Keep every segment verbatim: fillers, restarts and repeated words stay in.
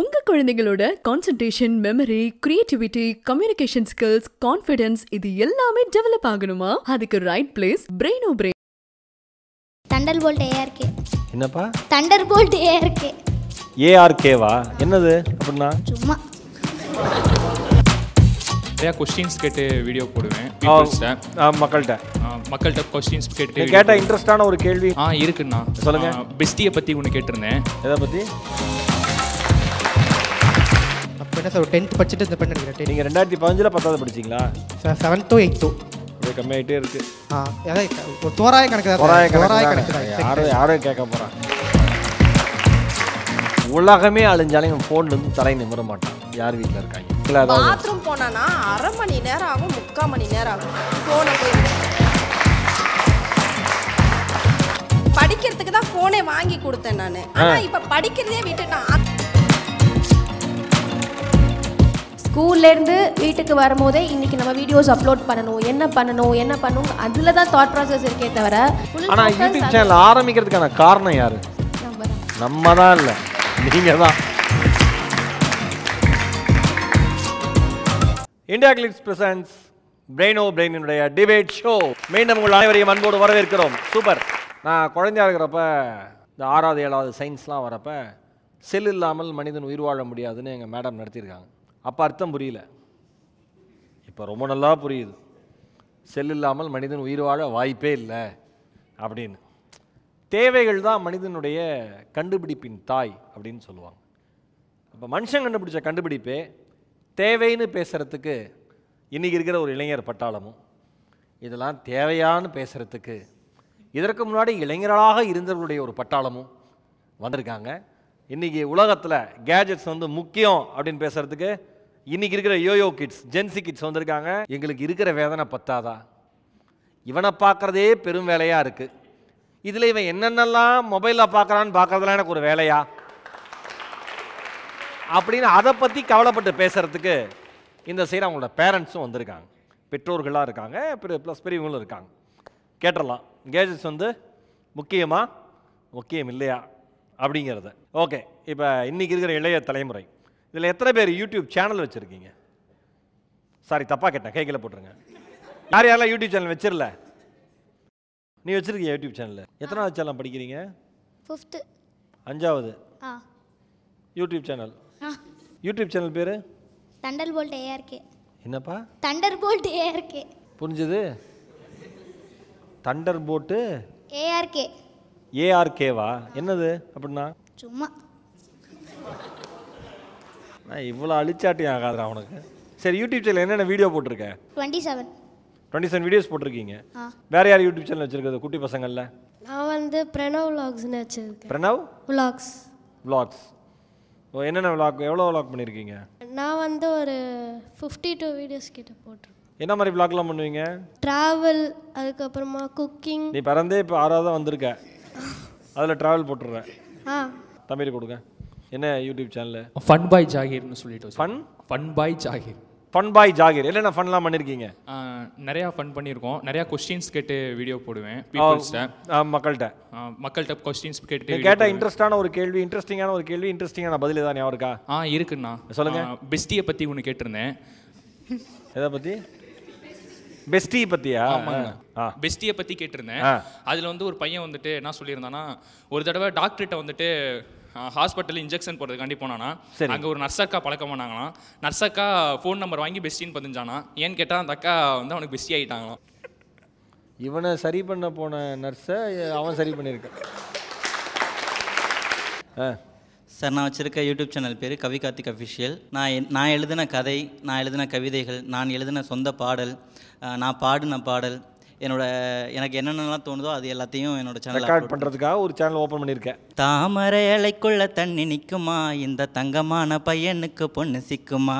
உங்க குழந்தைகளோட concentration, memory, creativity, communication skills, confidence இது எல்லாமே டெவலப் ஆகணுமா? அதுக்கு right place Braino brain. Thunderbolt ARK. என்னப்பா? Thunderbolt ARK. ஏஆர்கே வா? என்னது அப்படினா? சும்மா. நிறைய क्वेश्चंस கேட்டு வீடியோ போடுவேன் பீப்பிள்ஸ்ட்ட. மக்கள்ட்ட. மக்கள்ட்ட क्वेश्चंस கேட்டு. கேட்ட இன்ட்ரஸ்டான ஒரு கேள்வி ஆ இருக்குண்ணா. சொல்லுங்க. பெஸ்டியை பத்தி உன்னை கேட்டிருந்தேன். எதை பத்தி? என்ன சார் பத்து படிச்சிட்டு இந்த பண்ண இருக்கீங்க? நீங்க இரண்டாயிரத்து பதினஞ்சு ல பத்தாவது படிச்சீங்களா? சார் ஏழு டு எட்டு அப்படியே கம்மியாயிட்டே இருக்கு. ஆ அத ஒரு தோராய கணக்கு தான். தோராய கணக்கு. யாரோ யாரோ கேட்க போறாங்க. உலகமே அழிஞ்சாலும் போன்ல இருந்து தலை நிமிர மாட்டான். யார் வீட்ல இருக்காங்க? பாத்ரூம் போனானா அரை மணி நேரம் ஆகும், முக்கா மணி நேரம் ஆகும். போன் போய் படிக்கிறதுக்கு தான் போனே வாங்கி கொடுத்தேன் நான். ஆனா இப்ப படிக்கிறதே விட்டுட்டான். ஸ்கூல்லேருந்து வீட்டுக்கு வரும்போதே இன்றைக்கி நம்ம வீடியோஸ் அப்லோட் பண்ணணும், என்ன பண்ணணும் என்ன பண்ணணும் அதில் தான் தாட் ப்ராசஸ் இருக்கே தவிர. ஆனால் யூடியூப் சேனல் ஆரம்பிக்கிறதுக்கான காரணம் யார்? நம்ம தான். இல்லை நீங்கள் தான். இந்தியா கிளிப்ஸ் பிரசன்ஸ் பிரெயினோ பிரெயினுடைய டிபேட் ஷோ மீண்டும் உங்கள் அனைவரையும் அன்போடு வரவேற்கிறோம். சூப்பர். நான் குழந்தையாக இருக்கிறப்ப இந்த ஆறாவது ஏழாவது சயின்ஸ்லாம் வரப்போ செல் இல்லாமல் மனிதன் உயிர் வாழ முடியாதுன்னு எங்கள் மேடம் நடத்தியிருக்காங்க. அப்போ அர்த்தம் புரியல, இப்போ ரொம்ப நல்லா புரியுது. செல் இல்லாமல் மனிதன் உயிர் வாழ வாய்ப்பே இல்லை அப்படின்னு. தேவைகள் தான் மனிதனுடைய கண்டுபிடிப்பின் தாய் அப்படின்னு சொல்லுவாங்க. அப்போ மனுஷன் கண்டுபிடிச்ச கண்டுபிடிப்பே தேவைன்னு பேசுகிறதுக்கு இன்றைக்கி இருக்கிற ஒரு இளைஞர் பட்டாளமும் இதெல்லாம் தேவையான்னு பேசுகிறதுக்கு இதற்கு முன்னாடி இளைஞர்களாக இருந்தவர்களுடைய ஒரு பட்டாளமும் வந்திருக்காங்க. இன்றைக்கி உலகத்தில் கேஜெட்ஸ் வந்து முக்கியம் அப்படின்னு பேசுகிறதுக்கு இன்றைக்கி இருக்கிற யோயோ கிட்ஸ், ஜென்சி கிட்ஸ் வந்திருக்காங்க. எங்களுக்கு இருக்கிற வேதனை பத்தாதா, இவனை பார்க்குறதே பெரும் வேலையாக இருக்குது, இதில் இவன் என்னென்னலாம் மொபைலில் பார்க்குறான்னு பார்க்குறதுலாம் எனக்கு ஒரு வேலையா அப்படின்னு அதை பற்றி கவலைப்பட்டு பேசுகிறதுக்கு இந்த சைடு அவங்களோட பேரண்ட்ஸும் வந்திருக்காங்க, பெற்றோர்களாக இருக்காங்க, ப்ளஸ் பெரியவங்களும் இருக்காங்க. கேட்டுடலாம் கேஜெட்ஸ் வந்து முக்கியமா முக்கியம் இல்லையா அப்படிங்கிறத. ஓகே, இப்போ இன்றைக்கி இருக்கிற இளைய தலைமுறை இதில் எத்தனை பேர் யூடியூப் சேனல் வச்சுருக்கீங்க? சாரி, தப்பாக கேட்டேன், கைகளை போட்டுருங்க. யார் யாரெல்லாம் யூடியூப் சேனல் வச்சிடல? நீ வச்சுருக்கீங்க யூடியூப் சேனலில்? எத்தனாவது சேனல் படிக்கிறீங்க? ஃபிஃப்த்து. அஞ்சாவது யூடியூப் சேனல். யூடியூப் சேனல் பேர் தண்டர்போல்ட் ஏஆர்கே. என்னப்பா? Thunderbolt ARK. புரிஞ்சுது? Thunderbolt ARK. ஏஆர்கேவா? என்னது அப்படின்னா? சும்மா. நான் இவ்வளோ அழிச்சாட்டியும் ஆகாதுடா உனக்கு. சரி, யூடியூப் சேனல் என்னென்ன வீடியோ போட்டிருக்கேன்? இருபத்தி ஏழு. இருபத்தி ஏழு வீடியோஸ் போட்டிருக்கீங்க. வேறு யார் யூடியூப் சேனல் வச்சுருக்குது குட்டி பசங்களில்? நான் வந்து பிரணவ் விலாக்ஸ்னு வச்சுருக்கேன். பிரணவ் விலாக்ஸ். விலாக்ஸ். ஓ, என்னென்ன விலாக், எவ்வளோ விலாக் பண்ணியிருக்கீங்க? நான் வந்து ஒரு ஃபிஃப்டி டூ வீடியோஸ் கிட்ட போட்டிருக்கேன். என்ன மாதிரி விலாக்லாம் பண்ணுவீங்க? ட்ராவல், அதுக்கப்புறமா குக்கிங். நீ பிறந்தே இப்போ ஆறாவது தான் வந்திருக்க, அதில் ட்ராவல் போட்டுடுறேன். ஆ, தமிழ் கொடுங்க. என்ன யூடியூப் சேனல்? ஃபன் பாய் ஜாகிர்னு சொல்லிட்டு. Fun fun boy Zakir. Fun boy Zakir இல்லைன்னா ஃபன்லாம் பண்ணியிருக்கீங்க? நிறையா ஃபன் பண்ணியிருக்கோம். நிறையா கொஸ்டின்ஸ் கேட்டு வீடியோ போடுவேன் பீப்பிள்ஸ்ட்ட, மக்கள்கிட்ட. மக்கள்கிட்ட கொஸ்டின்ஸ் கேட்டு கேட்ட இன்ட்ரெஸ்டான ஒரு கேள்வி, இன்ட்ரெஸ்டிங்கான ஒரு கேள்வி, இன்ட்ரெஸ்டிங்கான பதில் தான் ஞாபகம் இருக்கா? ஆ இருக்குண்ணா. சொல்லுங்கள். பெஸ்டியை பற்றி ஒன்று கேட்டிருந்தேன். எதை பற்றி? பெஸ்டியை பற்றியா? பெஸ்டியை பற்றி கேட்டிருந்தேன். அதில் வந்து ஒரு பையன் வந்துட்டு என்ன சொல்லியிருந்தான்னா, ஒரு தடவை டாக்டர்கிட்ட வந்துட்டு ஹாஸ்பிட்டல் இன்ஜெக்ஷன் போடுறதுக்காண்டி போனானா, அங்கே ஒரு நர்ஸக்கா பழக்கம் பண்ணாங்கன்னா, நர்ஸக்கா ஃபோன் நம்பர் வாங்கி பெஸ்டின்னு பதிஞ்சானா. ஏன்னு கேட்டால் அந்த அக்கா வந்து அவனுக்கு பெஸ்டி ஆகிட்டாங்களாம். இவனை சரி பண்ண போன நர்ஸை அவன் சரி பண்ணியிருக்கான். சார், நான் வச்சுருக்க யூடியூப் சேனல் பேர் கவி கார்த்திக் அஃபிஷியல். நான் நான் எழுதின கதை, நான் எழுதின கவிதைகள், நான் எழுதின சொந்த பாடல், நான் பாடின பாடல், என்னோட எனக்கு என்னென்னலாம் தோணுதோ அது எல்லாத்தையும் என்னோட சேனல் ரெக்கார்ட் பண்ணுறதுக்காக ஒரு சேனல் ஓப்பன் பண்ணியிருக்கேன். தாமரை அலைக்குள்ள தண்ணி நிற்குமா, இந்த தங்கமான பையனுக்கு பொண்ணு சிக்குமா,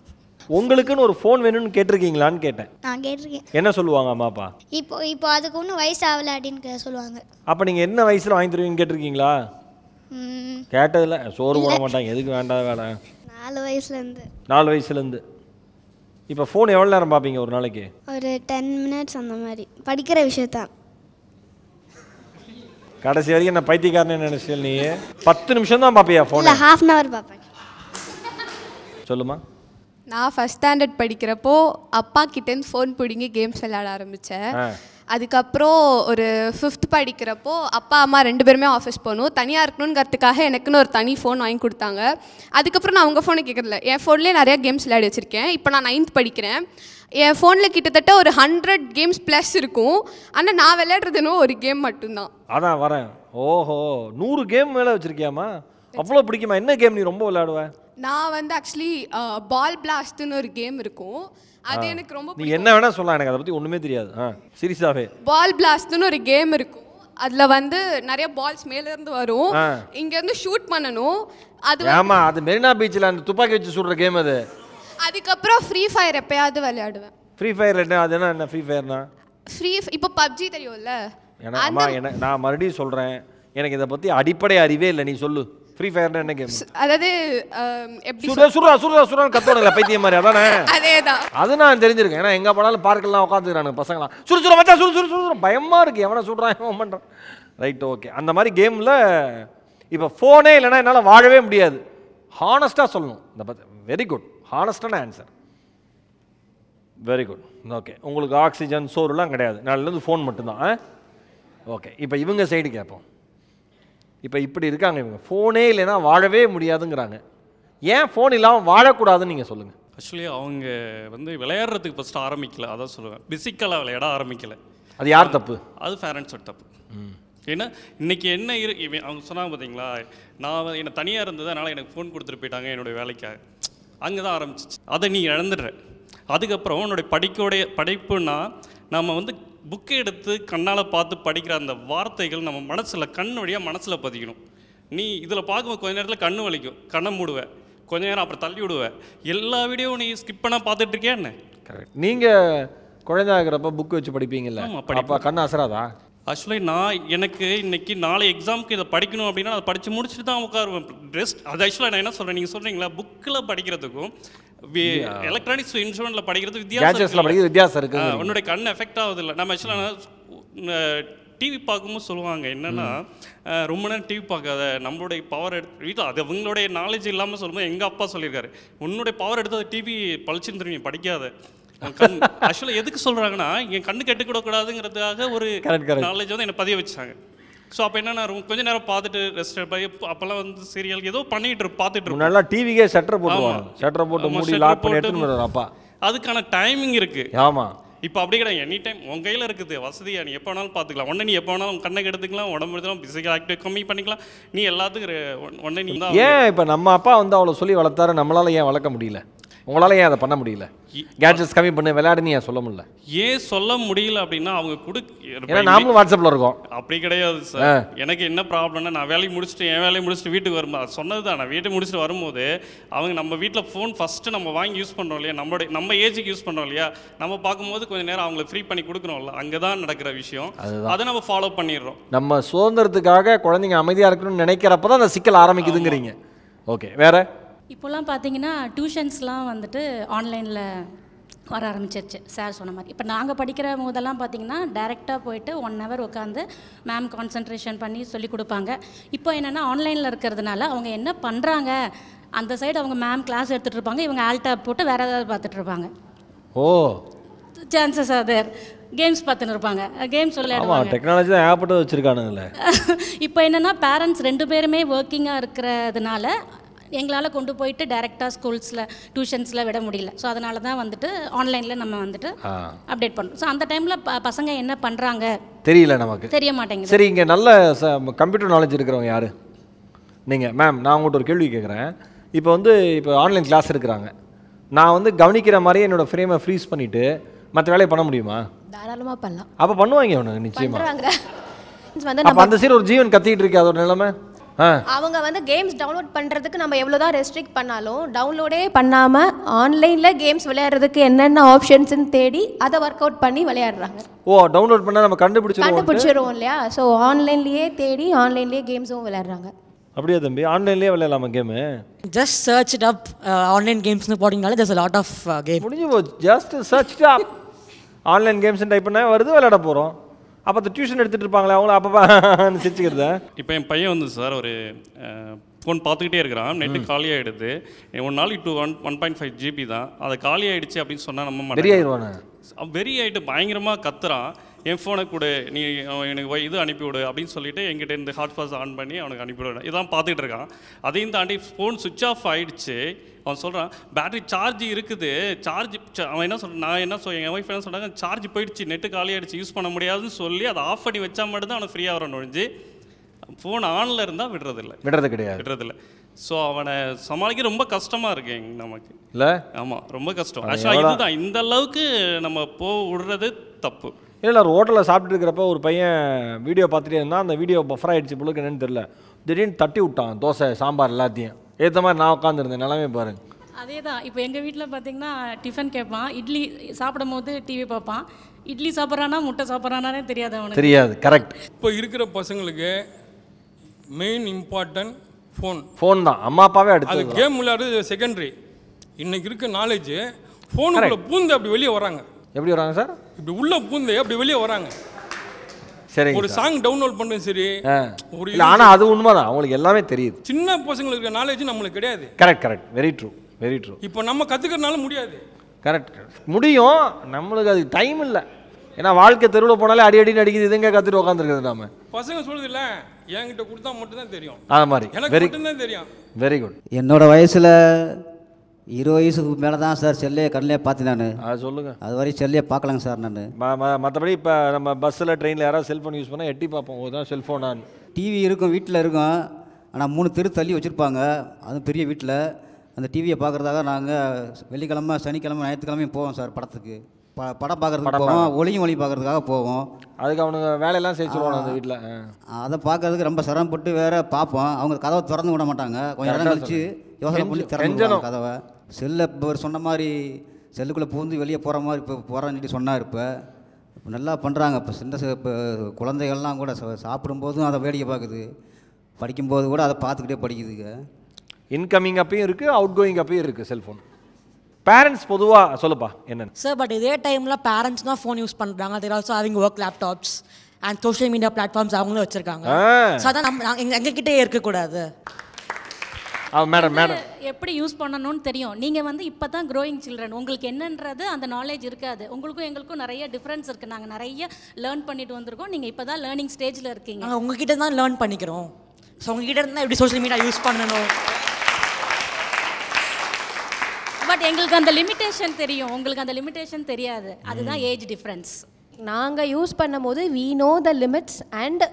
உங்களுக்குன்னு ஒரு ஃபோன் வேணும்னு கேட்டிருக்கீங்களான்னு கேட்டேன் நான் கேட்டிருக்கேன் என்ன சொல்லுவாங்க அம்மா அப்பா இப்போ இப்போ அதுக்கு ஒண்ணு வயசு ஆவல அப்படினு சொல்லுவாங்க அப்ப நீங்க என்ன வயசுல வாங்கி தருவீங்க கேட்டிருக்கீங்களா கேட்டதுல சோறு போட மாட்டாங்க எதுக்கு வேண்டாத வேலை நாலு வயசுல இருந்து நாலு வயசுல இருந்து இப்போ ஃபோன் எவ்வளவு நேரம் பாப்பீங்க ஒரு நாளைக்கு ஒரு ten minutes அந்த மாதிரி படிக்கிற விஷயத்தை கடைசி வரைக்கும் நான் பைத்தியக்காரனே நினைச்சேன் நீ ten நிமிஷம் தான் பாப்பியா ஃபோன் இல்ல half an hour பாப்பேன் சொல்லுமா நான் ஃபர்ஸ்ட் ஸ்டாண்டர்ட் படிக்கிறப்போ அப்பா கிட்டேருந்து ஃபோன் பிடிங்கி கேம்ஸ் விளையாட ஆரம்பித்தேன் அதுக்கப்புறம் ஒரு ஃபிஃப்த் படிக்கிறப்போ அப்பா அம்மா ரெண்டு பேருமே ஆஃபீஸ் போகணும் தனியாக இருக்கணுங்கிறதுக்காக எனக்குன்னு ஒரு தனி ஃபோன் வாங்கி கொடுத்தாங்க அதுக்கப்புறம் நான் அவங்க ஃபோனை கேட்குறதில்ல என் ஃபோன்லேயே நிறையா கேம்ஸ் விளையாடி வச்சுருக்கேன் இப்போ நான் ninth படிக்கிறேன் என் ஃபோனில் கிட்டத்தட்ட ஒரு ஹண்ட்ரட் கேம்ஸ் ப்ளஸ் இருக்கும் ஆனால் நான் விளையாடுறதுன்னு ஒரு கேம் மட்டும்தான் அதான் வரேன் ஓஹோ நூறு கேம் மேலே வச்சுருக்கியாமா அவ்வளோ பிடிக்குமா என்ன கேம் நீ ரொம்ப விளையாடுவேன் நான் வந்து ஆக்சுவலி பால் பிளாஸ்ட்னு ஒரு கேம் இருக்கும் அது எனக்கு ரொம்ப பிடிக்கும் என்ன வேணா சொல்லலாம் எனக்கு அத பத்தி ஒண்ணுமே தெரியாது சீரியஸாவே பால் பிளாஸ்ட்னு ஒரு கேம் இருக்கும் அதுல வந்து நிறைய பால்ஸ் மேல இருந்து வரும் இங்க இருந்து ஷூட் பண்ணனும் அது ஆமா அது மெரினா பீச்ல அந்த துப்பாக்கி வச்சு சுடுற கேம் அது அதுக்கு அப்புறம் ஃப்ரீ ஃபயர் எப்பயாவது விளையாடுவேன் ஃப்ரீ ஃபயர் என்ன அது என்ன ஃப்ரீ ஃபயர்னா ஃப்ரீ இப்போ பப்ஜி தெரியும்ல அம்மா நான் மறுபடியும் சொல்றேன் எனக்கு இத பத்தி அடிப்படை அறிவே இல்ல நீ சொல்லு ஃப்ரீ ஃபயர்னா என்ன கேம் அதாவது எப்படி சுட சுட சுட சுடன்னு கத்துறதுல பைத்திய மாதிரி அதானே அதேதான் அது நான் தெரிஞ்சிருக்கேன் ஏனா எங்க போனாலும் பார்க்கலாம் உட்கார்ந்துறானுங்க பசங்களா சுட சுட மச்சான் சுட சுட சுட பயமா இருக்கு எவன சுடுறான் எவன் பண்றான் ரைட் ஓகே அந்த மாதிரி கேம்ல இப்போ ஃபோனே இல்லனா என்னால வாழவே முடியாது ஹானஸ்டா சொல்லணும் இந்த வெரி குட் ஹானஸ்டான ஆன்சர் வெரி குட் ஓகே உங்களுக்கு ஆக்ஸிஜன் சோறுலாம் கிடையாது நாளைல இருந்து ஃபோன் மட்டும் தான் ஓகே இப்போ இவங்க சைடு கேட்போம் இப்போ இப்படி இருக்காங்க இவங்க ஃபோனே இல்லைன்னா வாழவே முடியாதுங்கிறாங்க ஏன் ஃபோன் இல்லாமல் வாழக்கூடாதுன்னு நீங்கள் சொல்லுங்கள் ஆக்சுவலி அவங்க வந்து விளையாடுறதுக்கு ஃபஸ்ட்டு ஆரம்பிக்கல அதான் சொல்லுவேன் பிசிக்கலாக விளையாட ஆரம்பிக்கலை அது யார் தப்பு அது பேரண்ட்ஸோட தப்பு ஏன்னா இன்றைக்கி என்ன இரு அவங்க சொன்னாங்க பார்த்தீங்களா நான் என்னை தனியாக இருந்தது அதனால் எனக்கு ஃபோன் கொடுத்துட்டு போயிட்டாங்க என்னுடைய வேலைக்காக அங்கே தான் ஆரம்பிச்சிச்சு அதை நீ இழந்துடுற அதுக்கப்புறம் உன்னுடைய படிக்கோடைய படிப்புன்னா நம்ம வந்து புக்கை எடுத்து கண்ணால் பார்த்து படிக்கிற அந்த வார்த்தைகள் நம்ம மனசில் கண் வழியாக மனசில் பதிக்கணும் நீ இதில் பார்க்கும்போது கொஞ்ச நேரத்தில் கண்ணு வலிக்கும் கண்ணை மூடுவேன் கொஞ்ச நேரம் அப்புறம் தள்ளி விடுவேன் எல்லா வீடியோவும் நீ ஸ்கிப் பண்ணால் பார்த்துட்டு இருக்கேன்னு கரெக்ட் நீங்கள் குழந்தை ஆகிறப்ப புக்கு வச்சு படிப்பீங்கல்ல படிப்பா கண்ணு அசராதா ஆக்சுவலி நான் எனக்கு இன்றைக்கி நாளை எக்ஸாமுக்கு இதை படிக்கணும் அப்படின்னா அதை படித்து முடிச்சுட்டு தான் உட்காருவேன் ரெஸ்ட் அது ஆக்சுவலாக நான் என்ன சொல்கிறேன் நீங்கள் சொல்கிறீங்களா புக்கில் படிக்கிறதுக்கும் எலக்ட்ரானிக்ஸ் இன்ஸ்ட்ருமெண்ட்டில் படிக்கிறது வித்தியாசம் வித்தியாசம் இருக்குது உன்னுடைய கண் எஃபெக்ட் ஆகுது இல்லை நம்ம ஆக்சுவலாக டிவி பார்க்கும்போது சொல்லுவாங்க என்னென்னா ரொம்ப நேரம் டிவி பார்க்காத நம்மளுடைய பவர் எடுத்து வீட்டில் அது அவங்களுடைய நாலேஜ் இல்லாமல் சொல்லும்போது எங்கள் அப்பா சொல்லியிருக்காரு உன்னுடைய பவர் எடுத்து அது டிவி பழிச்சுன்னு தெரியும் படிக்காத கண் ஆக்சுவலாக எதுக்கு சொல்கிறாங்கன்னா என் கண்ணு கெட்டுக்கூடாதுங்கிறதுக்காக ஒரு நாலேஜ் வந்து என்னை பதிய வச்சாங்க ஸோ அப்போ என்னென்னா கொஞ்சம் நேரம் பார்த்துட்டு ரெஸ்ட் எடுப்பேன் அப்போல்லாம் வந்து சீரியல் ஏதோ பண்ணிகிட்டு பார்த்துட்டு இருக்கோம் நல்லா டிவிக்கே ஷட்டர் போடுவோம் ஷட்டர் போட்டு மூடி லாக் பண்ணி எடுத்துட்டு அப்பா அதுக்கான டைமிங் இருக்குது ஆமாம் இப்போ அப்படி கிடையாது எனி டைம் உன் கையில் இருக்குது வசதியாக நீ எப்போ வேணாலும் பார்த்துக்கலாம் உடனே நீ எப்போ வேணாலும் கண்ணை எடுத்துக்கலாம் உடம்பு எடுத்துக்கலாம் பிசிக்கல் ஆக்டிவ் கம்மி பண்ணிக்கலாம் நீ எல்லாத்துக்கும் உடனே நீ ஏன் இப்போ நம்ம அப்பா வந்து அவ்வளோ சொல்லி வளர்த்தாரு நம்மளால் ஏன் வளர்க்க முடியல உங்களால் ஏன் அதை பண்ண முடியல கேட்ஜெட்ஸ் கம்மி பண்ண விளையாடுன்னு ஏன் சொல்ல முடியல ஏன் சொல்ல முடியல அப்படின்னா அவங்க கொடுக்க நாமளும் வாட்ஸ்அப்பில் இருக்கோம் அப்படி கிடையாது சார் எனக்கு என்ன ப்ராப்ளம்னா நான் வேலையை முடிச்சுட்டு என் வேலையை முடிச்சுட்டு வீட்டுக்கு வரும்போது சொன்னது தான் நான் வீட்டை முடிச்சுட்டு வரும்போது அவங்க நம்ம வீட்டில் ஃபோன் ஃபஸ்ட்டு நம்ம வாங்கி யூஸ் பண்ணுறோம் இல்லையா நம்மளுடைய நம்ம ஏஜுக்கு யூஸ் பண்ணுறோம் இல்லையா நம்ம பார்க்கும்போது கொஞ்சம் நேரம் அவங்களை ஃப்ரீ பண்ணி கொடுக்குறோம்ல அங்கே தான் நடக்கிற விஷயம் அதை நம்ம ஃபாலோ பண்ணிடுறோம் நம்ம சுதந்திரத்துக்காக குழந்தைங்க அமைதியாக இருக்கணும்னு நினைக்கிறப்ப தான் அந்த சிக்கல் ஆரம்பிக்குதுங்கிறீங்க ஓகே வேற இப்போலாம் பார்த்தீங்கன்னா டியூஷன்ஸ்லாம் வந்துட்டு ஆன்லைனில் வர ஆரம்பிச்சிருச்சு சார் சொன்ன மாதிரி இப்போ நாங்கள் படிக்கிற போதெல்லாம் பார்த்தீங்கன்னா டைரெக்டாக போயிட்டு ஒன் ஹவர் உட்காந்து மேம் கான்சன்ட்ரேஷன் பண்ணி சொல்லிக் கொடுப்பாங்க இப்போ என்னென்னா ஆன்லைனில் இருக்கிறதுனால அவங்க என்ன பண்ணுறாங்க அந்த சைடு அவங்க மேம் கிளாஸ் எடுத்துட்டு இருப்பாங்க, இவங்க ஆல்டாப் போட்டு வேற ஏதாவது பார்த்துட்டு இருப்பாங்க. Oh chances are there. Games பார்த்துன்னு இருப்பாங்க, கேம்ஸ் விளையாடுவாங்க. ஆமா, டெக்னாலஜி தான் ஆப் போட்டு வச்சிருக்கானுங்களே. இப்போ என்னன்னா பேரண்ட்ஸ் ரெண்டு பேருமே வர்க்கிங்கா இருக்கிறதுனால எங்களால் கொண்டு போயிட்டு டைரெக்டாக ஸ்கூல்ஸில் டியூஷன்ஸில் விட முடியல. ஸோ அதனால தான் வந்துட்டு ஆன்லைனில் நம்ம வந்துட்டு அப்டேட் பண்ணுறோம். ஸோ அந்த டைமில் பசங்க என்ன பண்ணுறாங்க தெரியல, நமக்கு தெரிய மாட்டேங்குது. சரி, இங்கே நல்ல கம்ப்யூட்டர் நாலேஜ் இருக்கிறவங்க யார் நீங்கள்? மேம், நான் உங்கள்கிட்ட ஒரு கேள்வி கேட்குறேன். இப்போ வந்து இப்போ ஆன்லைன் கிளாஸ் இருக்கிறாங்க, நான் வந்து கவனிக்கிற மாதிரியே என்னோடய ஃப்ரேமை ஃப்ரீஸ் பண்ணிவிட்டு மற்ற வேலையை பண்ண முடியுமா? தாராளமாக பண்ணலாம். அப்போ பண்ணுவாங்க அவனுக்கு நிச்சயமாக. அந்த சீர் ஒரு ஜீவன் கத்திக்கிட்டு இருக்கு, அதோட நிலைமை. அவங்க வந்து கேம்ஸ் டவுன்லோட் பண்ணுறதுக்கு நம்ம எவ்வளோ தான் ரெஸ்ட்ரிக்ட் பண்ணாலும் டவுன்லோடே பண்ணாமல் ஆன்லைனில் கேம்ஸ் விளையாடுறதுக்கு என்னென்ன ஆப்ஷன்ஸ்ன்னு தேடி அதை ஒர்க் அவுட் பண்ணி விளையாடுறாங்க. ஓ, டவுன்லோட் பண்ணால் நம்ம கண்டுபிடிச்சி கண்டுபிடிச்சிடுவோம் இல்லையா? ஸோ ஆன்லைன்லேயே தேடி ஆன்லைன்லேயே கேம்ஸும் விளையாடுறாங்க. அப்படியே தம்பி, ஆன்லைன்லேயே விளையாடலாமா game? Just search it up, online கேம்ஸ்னு போட்டிங்கனால ஜஸ்ட் லாட் ஆஃப் கேம் முடிஞ்சு போச்சு. Just search it up, online கேம்ஸ்ன்னு டைப் பண்ணால் வருது, விளையாட போகிறோம். அப்போ அந்த டியூஷன் எடுத்துகிட்டு இருப்பாங்களே அவங்கள அப்போ சிரிச்சுக்கிறத. இப்போ என் பையன் வந்து சார் ஒரு ஃபோன் பார்த்துக்கிட்டே இருக்கிறான், நெட்டு காலி ஆகிடுது, ஒரு நாளைக்கு two one one point five GB தான், அது காலி ஆகிடுச்சு அப்படின்னு சொன்னால் நம்ம மாட்டேன். வெறி ஆகிட்டு பயங்கரமாக கத்துறான், என் ஃபோனை கொடு, நீ எனக்கு இது அனுப்பிவிடு அப்படின்னு சொல்லிட்டு என்கிட்ட இருந்து ஹாட்ஸ்பாட் ஆன் பண்ணி அவனுக்கு அனுப்பிவிட இதான் பார்த்துட்டு இருக்கான். அதையும் தாண்டி ஃபோன் சுவிட்ச் ஆஃப் ஆகிடுச்சு. அவன் சொல்கிறான் பேட்டரி சார்ஜ் இருக்குது, சார்ஜ் அவன் என்ன சொல்கிறான், நான் என்ன சொல் என் ஒய்ஃப் என்ன சொல்கிறாங்க, சார்ஜ் போயிடுச்சு, நெட்டு காலி ஆகிடுச்சு, யூஸ் பண்ண முடியாதுன்னு சொல்லி அதை ஆஃப் பண்ணி வச்சா மட்டும்தான் அவனை ஃப்ரீயாக வரணும். ஒழிஞ்சு ஃபோன் ஆனில் இருந்தால் விடுறதில்லை, விடுறது கிடையாது, விடுறதில்லை. ஸோ அவனை சமாளிக்க ரொம்ப கஷ்டமாக இருக்கு நமக்கு இல்லை? ஆமாம், ரொம்ப கஷ்டம். ஆக்சுவலாக இதுதான், இந்த அளவுக்கு நம்ம போ விடுறது தப்பு இல்லை. ஒரு ஹோட்டலில் சாப்பிட்டு இருக்கிறப்ப ஒரு பையன் வீடியோ பார்த்துட்டே இருந்தால், அந்த வீடியோ பஃபர் ஆகிடுச்சு பிள்ளைக்கு, என்னென்னு தெரில, திடீர்னு தட்டி விட்டான் தோசை சாம்பார் எல்லாத்தையும். ஏற்ற மாதிரி நான் உட்காந்துருந்தேன், நல்லாவே பாருங்கள். அதே தான் இப்போ எங்கள் வீட்டில் பார்த்தீங்கன்னா டிஃபன் கேட்பான், இட்லி சாப்பிடும் போது டிவி பார்ப்பான். இட்லி சாப்பிட்றானா முட்டை சாப்பிட்றானே தெரியாது அவனுக்கு, தெரியாது. கரெக்ட். இப்போ இருக்கிற பசங்களுக்கு மெயின் இம்பார்ட்டன்ட் ஃபோன், ஃபோன் தான். அம்மா அப்பாவே அது கேம் விளையாடுறது செகண்டரி. இன்றைக்கி இருக்க நாலேஜ் ஃபோனுக்குள்ளே பூந்து அப்படி வெளியே வராங்க. எப்படி வராங்க சார்? இப்படி உள்ள பூந்து அப்படி வெளியே வராங்க. சரி, ஒரு சாங் டவுன்லோட் பண்ணுறது சரி ஒரு, ஆனால் அது உண்மை தான், அவங்களுக்கு எல்லாமே தெரியுது. சின்ன பசங்களுக்கு நாலேஜ் நம்மளுக்கு கிடையாது. Correct correct, very true very true. இப்போ நம்ம கற்றுக்கிறனால முடியாது. கரெக்ட், முடியும், நம்மளுக்கு அது டைம் இல்லை. ஏன்னா வாழ்க்கை தெருவில் போனாலே அடி அடி அடிக்குது, இதுங்க கற்றுட்டு உட்காந்துருக்குது. நம்ம பசங்க சொல்லுது இல்லை, என்கிட்ட கொடுத்தா மட்டும்தான் தெரியும், அது மாதிரி எனக்கு மட்டும்தான் தெரியும். Very good. என்னோட வயசில் இருபது வயசுக்கு மேலே தான் சார் செல்லையை கண்ணிலே பார்த்து நான். அது சொல்லுங்கள், அது வரையும் செல்லையை பார்க்கலாங்க சார் நான். மற்றபடி இப்போ நம்ம பஸ்ஸில் ட்ரெயினில் யாராவது செல்ஃபோன் யூஸ் பண்ணால் எட்டி பார்ப்போம், அதுதான் செல்ஃபோன். நான் டிவி இருக்கும் வீட்டில் இருக்கும், ஆனால் மூணு தெரு தள்ளி வச்சுருப்பாங்க, அதுவும் பெரிய வீட்டில். அந்த டிவியை பார்க்குறதாக நாங்கள் வெள்ளிக்கிழமை சனிக்கிழமை ஞாயிற்றுக்கிழமையும் போவோம் சார் படத்துக்கு, ப படம் பார்க்குறதுக்கு போவோம், ஒளியும் ஒளி பார்க்குறதுக்காக போவோம். அதுக்கு அவனுக்கு வேலையெல்லாம் சேர்த்துருவாங்க அந்த வீட்டில். அதை பார்க்குறதுக்கு ரொம்ப சிரமப்பட்டு வேறு பார்ப்போம். அவங்க கதவை திறந்து விட மாட்டாங்க, கொஞ்சம் நேரம் கழிச்சு யோசனை பண்ணி திறந்துடும் கதவை. செல்லை இப்போ ஒரு சொன்ன மாதிரி செல்லுக்குள்ளே பூந்து வெளியே போகிற மாதிரி இப்போ போகிறான்னு சொல்லி சொன்னார். இப்போ இப்போ நல்லா பண்ணுறாங்க. இப்போ சின்ன இப்போ குழந்தைகள்லாம் கூட சாப்பிடும்போதும் அதை வேடிக்கை பார்க்குது, படிக்கும்போது கூட அதை பார்த்துக்கிட்டே படிக்குதுங்க. இன்கமிங் அப்பையும் இருக்குது, அவுட் கோயிங் அப்பையும் இருக்குது செல்ஃபோன். பேரண்ட்ஸ் பொதுவாக சொல்லப்பா என்னென்ன சார்? பட் இதே டைமில் பேரண்ட்ஸ் தான் ஃபோன் யூஸ் பண்ணுறாங்க. தேர் also having work laptops and social media platforms அவங்களும் வச்சுருக்காங்க. ஸோ அதான் நம்ம எங்ககிட்டே இருக்கக்கூடாது. மேடம் மேடம் எப்படி யூஸ் பண்ணணும்னு தெரியும். நீங்கள் வந்து இப்போ தான் க்ரோயிங் சில்ட்ரன், உங்களுக்கு என்னன்றது அந்த நாலேஜ் இருக்காது. உங்களுக்கும் எங்களுக்கும் நிறைய டிஃப்ரென்ஸ் இருக்குது, நாங்கள் நிறைய லேர்ன் பண்ணிட்டு வந்திருக்கோம், நீங்கள் இப்போ தான் லேர்னிங் ஸ்டேஜில் இருக்கீங்க. நாங்கள் உங்ககிட்ட தான் லேர்ன் பண்ணிக்கிறோம். ஸோ உங்ககிட்ட இருந்தால் எப்படி சோஷியல் மீடியா யூஸ் பண்ணணும், பட் எங்களுக்கு அந்த லிமிட்டேஷன் தெரியும், உங்களுக்கு அந்த லிமிட்டேஷன் தெரியாது. அதுதான் ஏஜ் டிஃப்ரென்ஸ். நாங்கள் யூஸ் பண்ணும் போது we know the limits and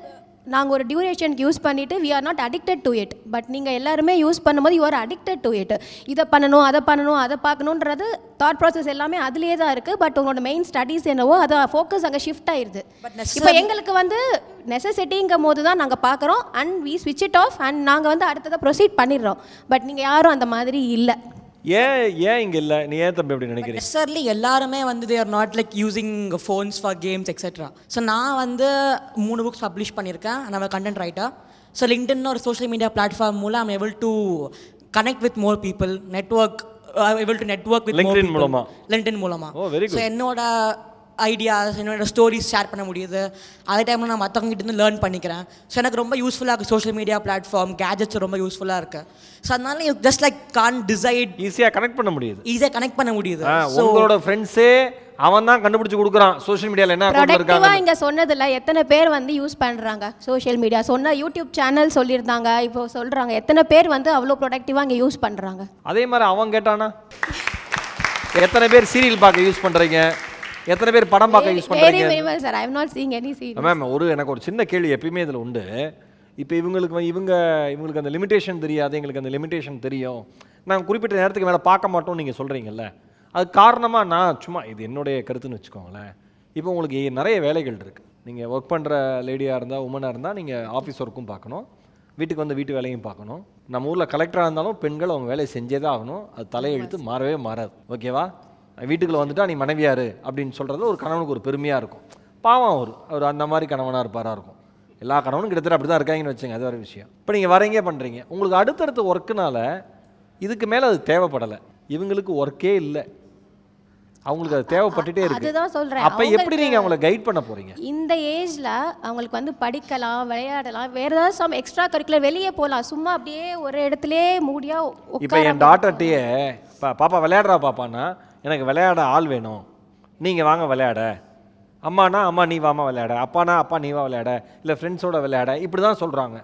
நாங்கள் ஒரு டியூரேஷனுக்கு யூஸ் பண்ணிவிட்டு we are not addicted to it. But நீங்கள் எல்லாருமே யூஸ் பண்ணும்போது you are addicted to it. இதை பண்ணணும் அதை பண்ணணும் அதை பார்க்கணுன்றது தாட் ப்ராசஸ் எல்லாமே அதுலேயே தான் இருக்குது. பட் உங்களோட மெயின் ஸ்டடீஸ் என்னவோ அதை ஃபோக்கஸ் அங்கே ஷிஃப்ட் ஆயிடுது. இப்போ எங்களுக்கு வந்து நெசசிட்டிங்கும் போது தான் நாங்கள் பார்க்குறோம் அண்ட் வி ஸ்விட்ச் இட் ஆஃப் அண்ட் நாங்கள் வந்து அடுத்ததாக ப்ரொசீட் பண்ணிடுறோம். பட் நீங்கள் யாரும் அந்த மாதிரி இல்லை. ஏன் ஏன் இங்கே இல்லை, நீ ஏன் தம்பி அப்படின்னு நினைக்கிறேன்? நெசர்லி எல்லாருமே வந்து they are not like using phones for games etcetera. So நான் வந்து மூணு புக்ஸ் பப்ளிஷ் பண்ணியிருக்கேன், நம்ம கண்டென்ட் ரைட்டர். ஸோ லிங்க்டின் ஒரு சோஷியல் மீடியா பிளாட்ஃபார்ம் மூலம் I'm able to connect with more people, network able to network with LinkedIn மூலமாக LinkedIn மூலமாக so என்னோட ideas, you know, stories share panna mudiyudhu. At that time na mathavangittu learn pannikren. So enak romba useful ah social media platform, gadgets romba useful ah irukku. So adnala you just like can't decide easy ah connect panna mudiyudhu. Easy ah connect panna mudiyudhu. So ungaloda friends eh அவன் தான் கண்டுபிடிச்சு கொடுக்குறான் social மீடியால என்ன ப்ரொடக்டிவா இங்க சொன்னதுல எத்தனை பேர் வந்து யூஸ் பண்றாங்க சோஷியல் மீடியா சொன்ன YouTube சேனல் சொல்லிருந்தாங்க இப்போ சொல்றாங்க எத்தனை பேர் வந்து அவ்ளோ ப்ரொடக்டிவா இங்க யூஸ் பண்றாங்க அதே மாதிரி அவன் கேட்டானா எத்தனை பேர் சீரியல் பார்க்க யூஸ் பண்றீங்க எத்தனை பேர் படம் பார்க்க யூஸ் பண்றீங்க very minimal sir I am not seeing any serial ma'am ஒரு எனக்கு ஒரு சின்ன கேள்வி எப்பவுமே இதுல உண்டு இப்போ இவங்களுக்கு இவங்க இவங்களுக்கு அந்த லிமிட்டேஷன் தெரியாது உங்களுக்கு அந்த லிமிட்டேஷன் தெரியும் நான் குறிப்பிட்ட நேரத்துக்கு மேல பார்க்க மாட்டோம் நீங்க சொல்றீங்கல்ல அது காரணமா நான் சும்மா இது என்னோட கருத்துன்னு வெச்சுக்கோங்களேன் இப்போ உங்களுக்கு நிறைய வேலைகள் இருக்கு நீங்க வர்க் பண்ற லேடியா இருந்தா உமனா இருந்தா நீங்க ஆபீஸ் வர்க்கும் பார்க்கணும் வீட்டுக்கு வந்து வீட்டு வேலையும் பார்க்கணும் நம்ம ஊர்ல கலெக்டரா இருந்தாலும் பெண்கள் அவங்க வேலையை செஞ்சே தான் ஆகணும் அது தலையெழுத்து மாறவே மாறாது ஓகேவா வீட்டுக்குள்ள வந்துட்டா நீ மனைவியாரு அப்படினு சொல்றது ஒரு கணவனுக்கு ஒரு பெருமையா இருக்கும் பாவம் ஒரு ஒரு அந்த மாதிரி கணவனா இருப்பாரா இருக்கும் எல்லா கணவனும் கிட்டத்தட்ட அப்படி தான் இருக்காங்கன்னு வெச்சீங்க அது வேற விஷயம் இப்போ நீங்க வரீங்க பண்றீங்க உங்களுக்கு அடுத்தடுத்த வர்க்குனால இதுக்கு மேல அது தேவைப்படல இவங்களுக்கு வர்க்கே இல்ல அவங்களுக்கு தேவைப்பட்டே இருக்கு அதுதான் சொல்றேன் அப்ப எப்படி நீங்க அவங்களை கைட் பண்ண போறீங்க இந்த ஏஜ்ல அவங்களுக்கு வந்து படிக்கலாம் விளையாடலாம் வேற ஏதாவது some extra curricular வெளியே போலாம் சும்மா அப்படியே ஒரு இடத்துலயே மூடியா உட்கார இப்போ என் டாட்டர்ட்டே பாப்பா விளையாடுறா பாப்பானா எனக்கு விளையாட ஆள் வேணும் நீங்க வாங்க விளையாட அம்மானா அம்மா நீ வாமா விளையாட அப்பானா அப்பா நீ வா விளையாட இல்ல ஃப்ரெண்ட்ஸோட விளையாட இப்படி தான் சொல்றாங்க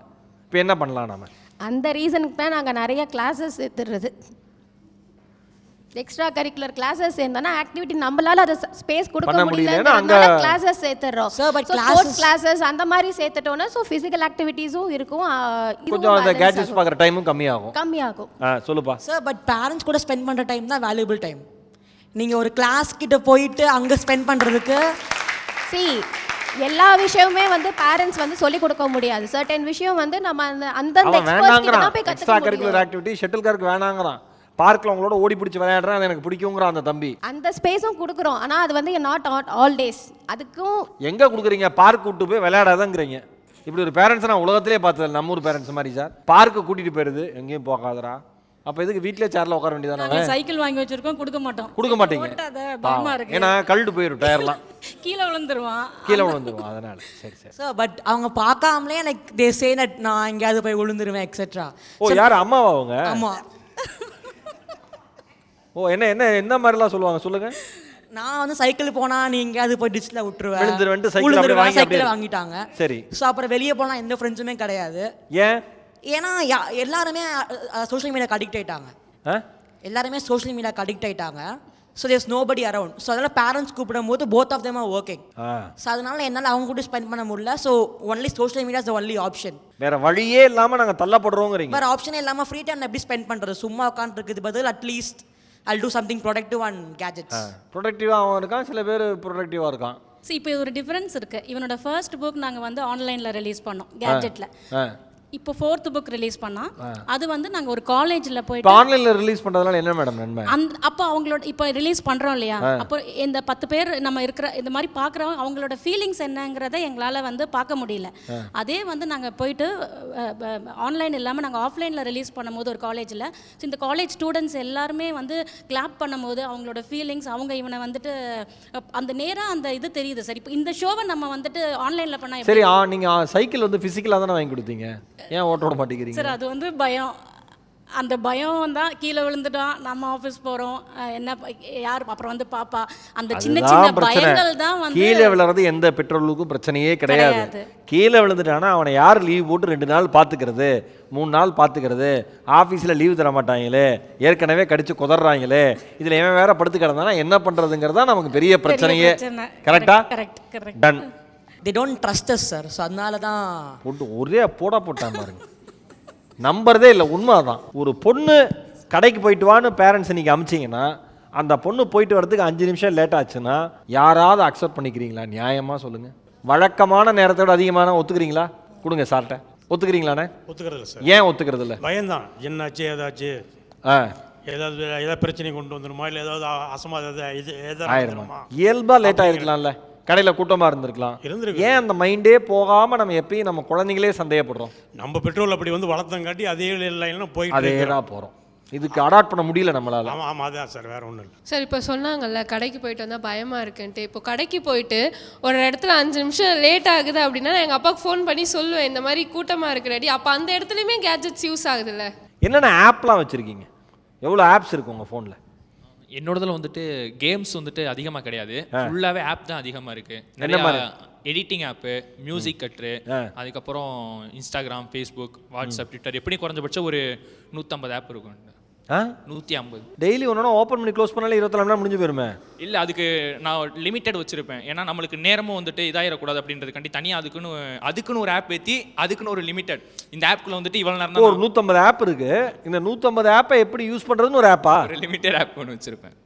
இப்போ என்ன பண்ணலாம் நாம அந்த ரீசனுக்கு தான் நாங்க நிறைய கிளாसेस ஏத்துறது எக்ஸ்ட்ரா கரிக்குலர் கிளாसेस என்னன்னா ஆக்டிவிட்டி நம்மளால அத ஸ்பேஸ் கொடுக்க முடியலன்னா அங்க கிளாसेस சேத்துறோம் சோ பட் கிளாसेस கிளாसेस அந்த மாதிரி சேத்துட்டோம்னா சோ physical activities-உம் இருக்கும் கொஞ்சம் அந்த gadgets பாக்குற டைமும் கம்மியாகும் கம்மியாகும் சொல்லுப்பா சோ பட் parents கூட ஸ்பெண்ட் பண்ற டைம் தான் valuable time நீங்க ஒரு கிளாஸ் கிட்ட போயிடு அங்க ஸ்பெண்ட் பண்றதுக்கு see எல்லா விஷயமே வந்து parents வந்து சொல்லி கொடுக்க முடியாது certain விஷயம் வந்து நம்ம அந்த அந்த எக்ஸ்பர்ட்ஸ் கிட்ட போய் கத்துக்க எக்ஸ்ட்ரா கரிக்குலர் ஆக்டிவிட்டி ஷட்டில் கார்க்கு வேணாங்கறான் பார்க்ல அவங்களோட ஓடி பிடிச்சு விளையாடுறான் அது எனக்கு பிடிக்கும்ங்கற அந்த தம்பி அந்த ஸ்பேஸும் குடுக்குறோம் ஆனா அது வந்து not all days அதுக்கும் எங்க குடுக்குறீங்க பார்க் கூட்டி போய் விளையாடாதங்கறீங்க இப்படி ஒரு பேரண்ட்ஸ் நான் உலகத்திலே பார்த்தது நம்ம ஊர் பேரண்ட்ஸ் மாதிரி சார் பார்க்க கூட்டிட்டு போயிடுது எங்கேயும் போகாதடா அப்ப இதுக்கு வீட்லயே சேர்ல உட்கார வேண்டியதானே நான் சைக்கிள் வாங்கி வச்சிருக்கோம் கொடுக்க மாட்டோம் கொடுக்க மாட்டீங்க ஓட்டாத பயமா இருக்கு ஏனா கழுடு போயிரு டயர்லாம் கீழ விழுந்துருவான் கீழ விழுந்துருவான் அதனால சரி சரி சோ பட் அவங்க பார்க்காமலே like they say that நான் எங்கயாவது போய் விழுந்துருவேன் etcetera ஓ யார் அம்மாவா அவங்க அம்மா ஓ என்ன என்ன என்ன மாதிரிலாம் சொல்லுவாங்க சொல்லுங்க நான் வந்து சைக்கிள் போனா நீங்க அது போய் டிஸ்ல விட்டுருவேன் விழுந்துறேன்னு சைக்கிள் அப்படியே வாங்கி அப்படியே வாங்கிட்டாங்க சரி சோ அப்புறம் வெளிய போனா எந்த ஃப்ரெண்ட்ஸுமே கிடையாது ஏன் ஏனா எல்லாரும் சோஷியல் மீடியாக்கு அடிக்ட் ஆயிட்டாங்க எல்லாரும் சோஷியல் மீடியாக்கு அடிக்ட் ஆயிட்டாங்க so there's nobody around so அதனால parents கூப்பிடும்போது both of them are working so அதனால என்னால அவங்க கூட ஸ்பெண்ட் பண்ண முடியல so only social media is the only option வேற வழியே இல்லாம நாங்க தள்ளப்படுறோம்ங்கறீங்க வேற ஆப்ஷனே இல்லாம ஃப்ரீ டைம்ல எப்படி ஸ்பெண்ட் பண்றது சும்மா உட்கார்ந்து இருக்கிறது பதில் at least I'll do something productive on gadgets productive ah irukkan sila per productive ah irukkan see ipo oru difference irukku ivanoda first book naanga vandu online la release pannom gadget la ipo fourth book release panna adu vandu naanga oru college la poyi online la release pandradala enna madam nanma appo avangaloda ipo release pandrom illaya appo inda ten per nama irukra indha mari paakra avangaloda feelings ennaangrada engalala vandu paaka mudiyala adhe vandu naanga poyitu online illama naanga offline la release pannumbodhu oru college la so indha college students ellarume vandu clap pannumbodhu avangaloda feelings avanga ivana vandu andha neera andha idu theriyudhu sir ipo indha show nama vandu online la panna seri neenga cycle vandu physical ah dhaan vaangi kuduthinga ஏன் ஓட்டோட மாட்டீங்க sir அது வந்து பயம் அந்த பயம் தான் கீழ விழுந்துட்டோம் நம்ம ஆபீஸ் போறோம் என்ன யார் அப்புறம் வந்து பாப்பா அந்த சின்ன சின்ன பயங்கள் தான் வந்து கீழ விழுறது எந்த பெட்ரோலுக்கும் பிரச்சனையே கிடையாது கீழ விழுந்துட்டானா அவனை யார் லீவ் போட்டு ரெண்டு நாள் பாத்துக்கிறது மூணு நாள் பாத்துக்கிறது ஆபீஸ்ல லீவ் தர மாட்டாங்களே ஏற்கனவே கடிச்சு குதறாங்களே இதுல ஏன் வேற படுத்து கிடந்தானா என்ன பண்றதுங்கறதா நமக்கு பெரிய பிரச்சனையே கரெக்ட்டா correct correct done they don't trust us sir so அதனால தான் பொண்ணு ஒரே போடா போட்டான் பாருங்க நம்பறதே இல்ல உண்மைதான் ஒரு பொண்ணு கடைக்கு போயிட்டு வான்னு பேரண்ட்ஸ் நீங்க அமிச்சீங்கனா அந்த பொண்ணு போயிட்டு வரதுக்கு அஞ்சு நிமிஷம் லேட் ஆச்சுனா யாராவது அக்செப்ட் பண்ணிக்கிறீங்களா நியாயமா சொல்லுங்க வழக்கமான நேரத்தோட அதிகமான ஒத்துக்கிறீங்களா கொடுங்க சார்ட்ட ஒத்துக்கிறீங்களானே ஒத்துக்கிறது சார் ஏன் ஒத்துக்கிறது இல்ல பயம்தான் என்னாச்சு ஏதாச்சு ஆ ஏதாவது ஏதாவது பிரச்சனை கொண்டு வந்துருமா இல்ல ஏதாவது அசமாதான இது ஏதாச்சுமா இயல்பா லேட் ஆயிருக்கலாம்ல கடையில கூட்டமா இருந்திருக்கலாம் ஏன் அந்த மைண்டே போகாம நம்ம எப்பயும் நம்ம குழந்தைகளே சந்தேகப்படுறோம் நம்ம பெட்ரோல் அப்படி வந்து வளர்த்தங்காட்டி அதே லைன்ல போயிட்டு அதேதான் போறோம் இதுக்கு அடாப்ட் பண்ண முடியல நம்மளால. ஆமா ஆமா அதான் சார், வேற ஒண்ணும் இல்ல சார். இப்ப சொன்னாங்கல்ல கடைக்கு போயிட்டு வந்தா பயமா இருக்குன்னு, இப்போ கடைக்கு போயிட்டு ஒரு இடத்துல அஞ்சு நிமிஷம் லேட் ஆகுது அப்படின்னா நான் எங்க அப்பாவுக்கு ஃபோன் பண்ணி சொல்லுவேன் இந்த மாதிரி கூட்டமா இருக்குடி. அப்ப அந்த இடத்துலயுமே கேட்ஜெட்ஸ் யூஸ் ஆகுதுல்ல. என்னென்ன ஆப்லாம் வச்சிருக்கீங்க, எவ்வளவு ஆப்ஸ் இருக்கு உங்க ஃபோன்ல? என்னோடதுல வந்துட்டு கேம்ஸ் வந்துட்டு அதிகமா கிடையாது, ஃபுல்லாவே ஆப் தான் அதிகமா இருக்கு. என்ன மாதிரி? எடிட்டிங் ஆப்பு, மியூசிக் கட்டு, அதுக்கப்புறம் இன்ஸ்டாகிராம், ஃபேஸ்புக், வாட்ஸ்அப், ட்விட்டர், எப்படி குறைஞ்சபட்சம் ஒரு நூற்றம்பது ஆப் இருக்கும். நூற்றி ஐம்பது டெய்லி ஒன்று ஓப்பன் பண்ணி க்ளோஸ் பண்ணாலே இருபத்தி நாலு மணி முடிஞ்சு போயிருமே. இல்லை அதுக்கு நான் லிமிட்டட் வச்சுருப்பேன், ஏன்னா நம்மளுக்கு நேரமும் வந்துட்டு இதாகிடக்கூடாது அப்படின்றதுக்காண்டி தனியாக அதுக்குன்னு அதுக்குன்னு ஒரு ஆப் ஏற்றி அதுக்குன்னு ஒரு லிமிட்டட். இந்த ஆப்க்குள்ளே வந்துட்டு இவ்வளோ நேரம் தான். ஒரு நூற்றம்பது ஆப் இருக்குது, இந்த நூற்றம்பது ஆப்பை எப்படி யூஸ் பண்ணுறதுன்னு ஒரு ஆப்பா ஒரு லிமிட்டட் ஆப் ஒன்று வச்சுருப்பேன்.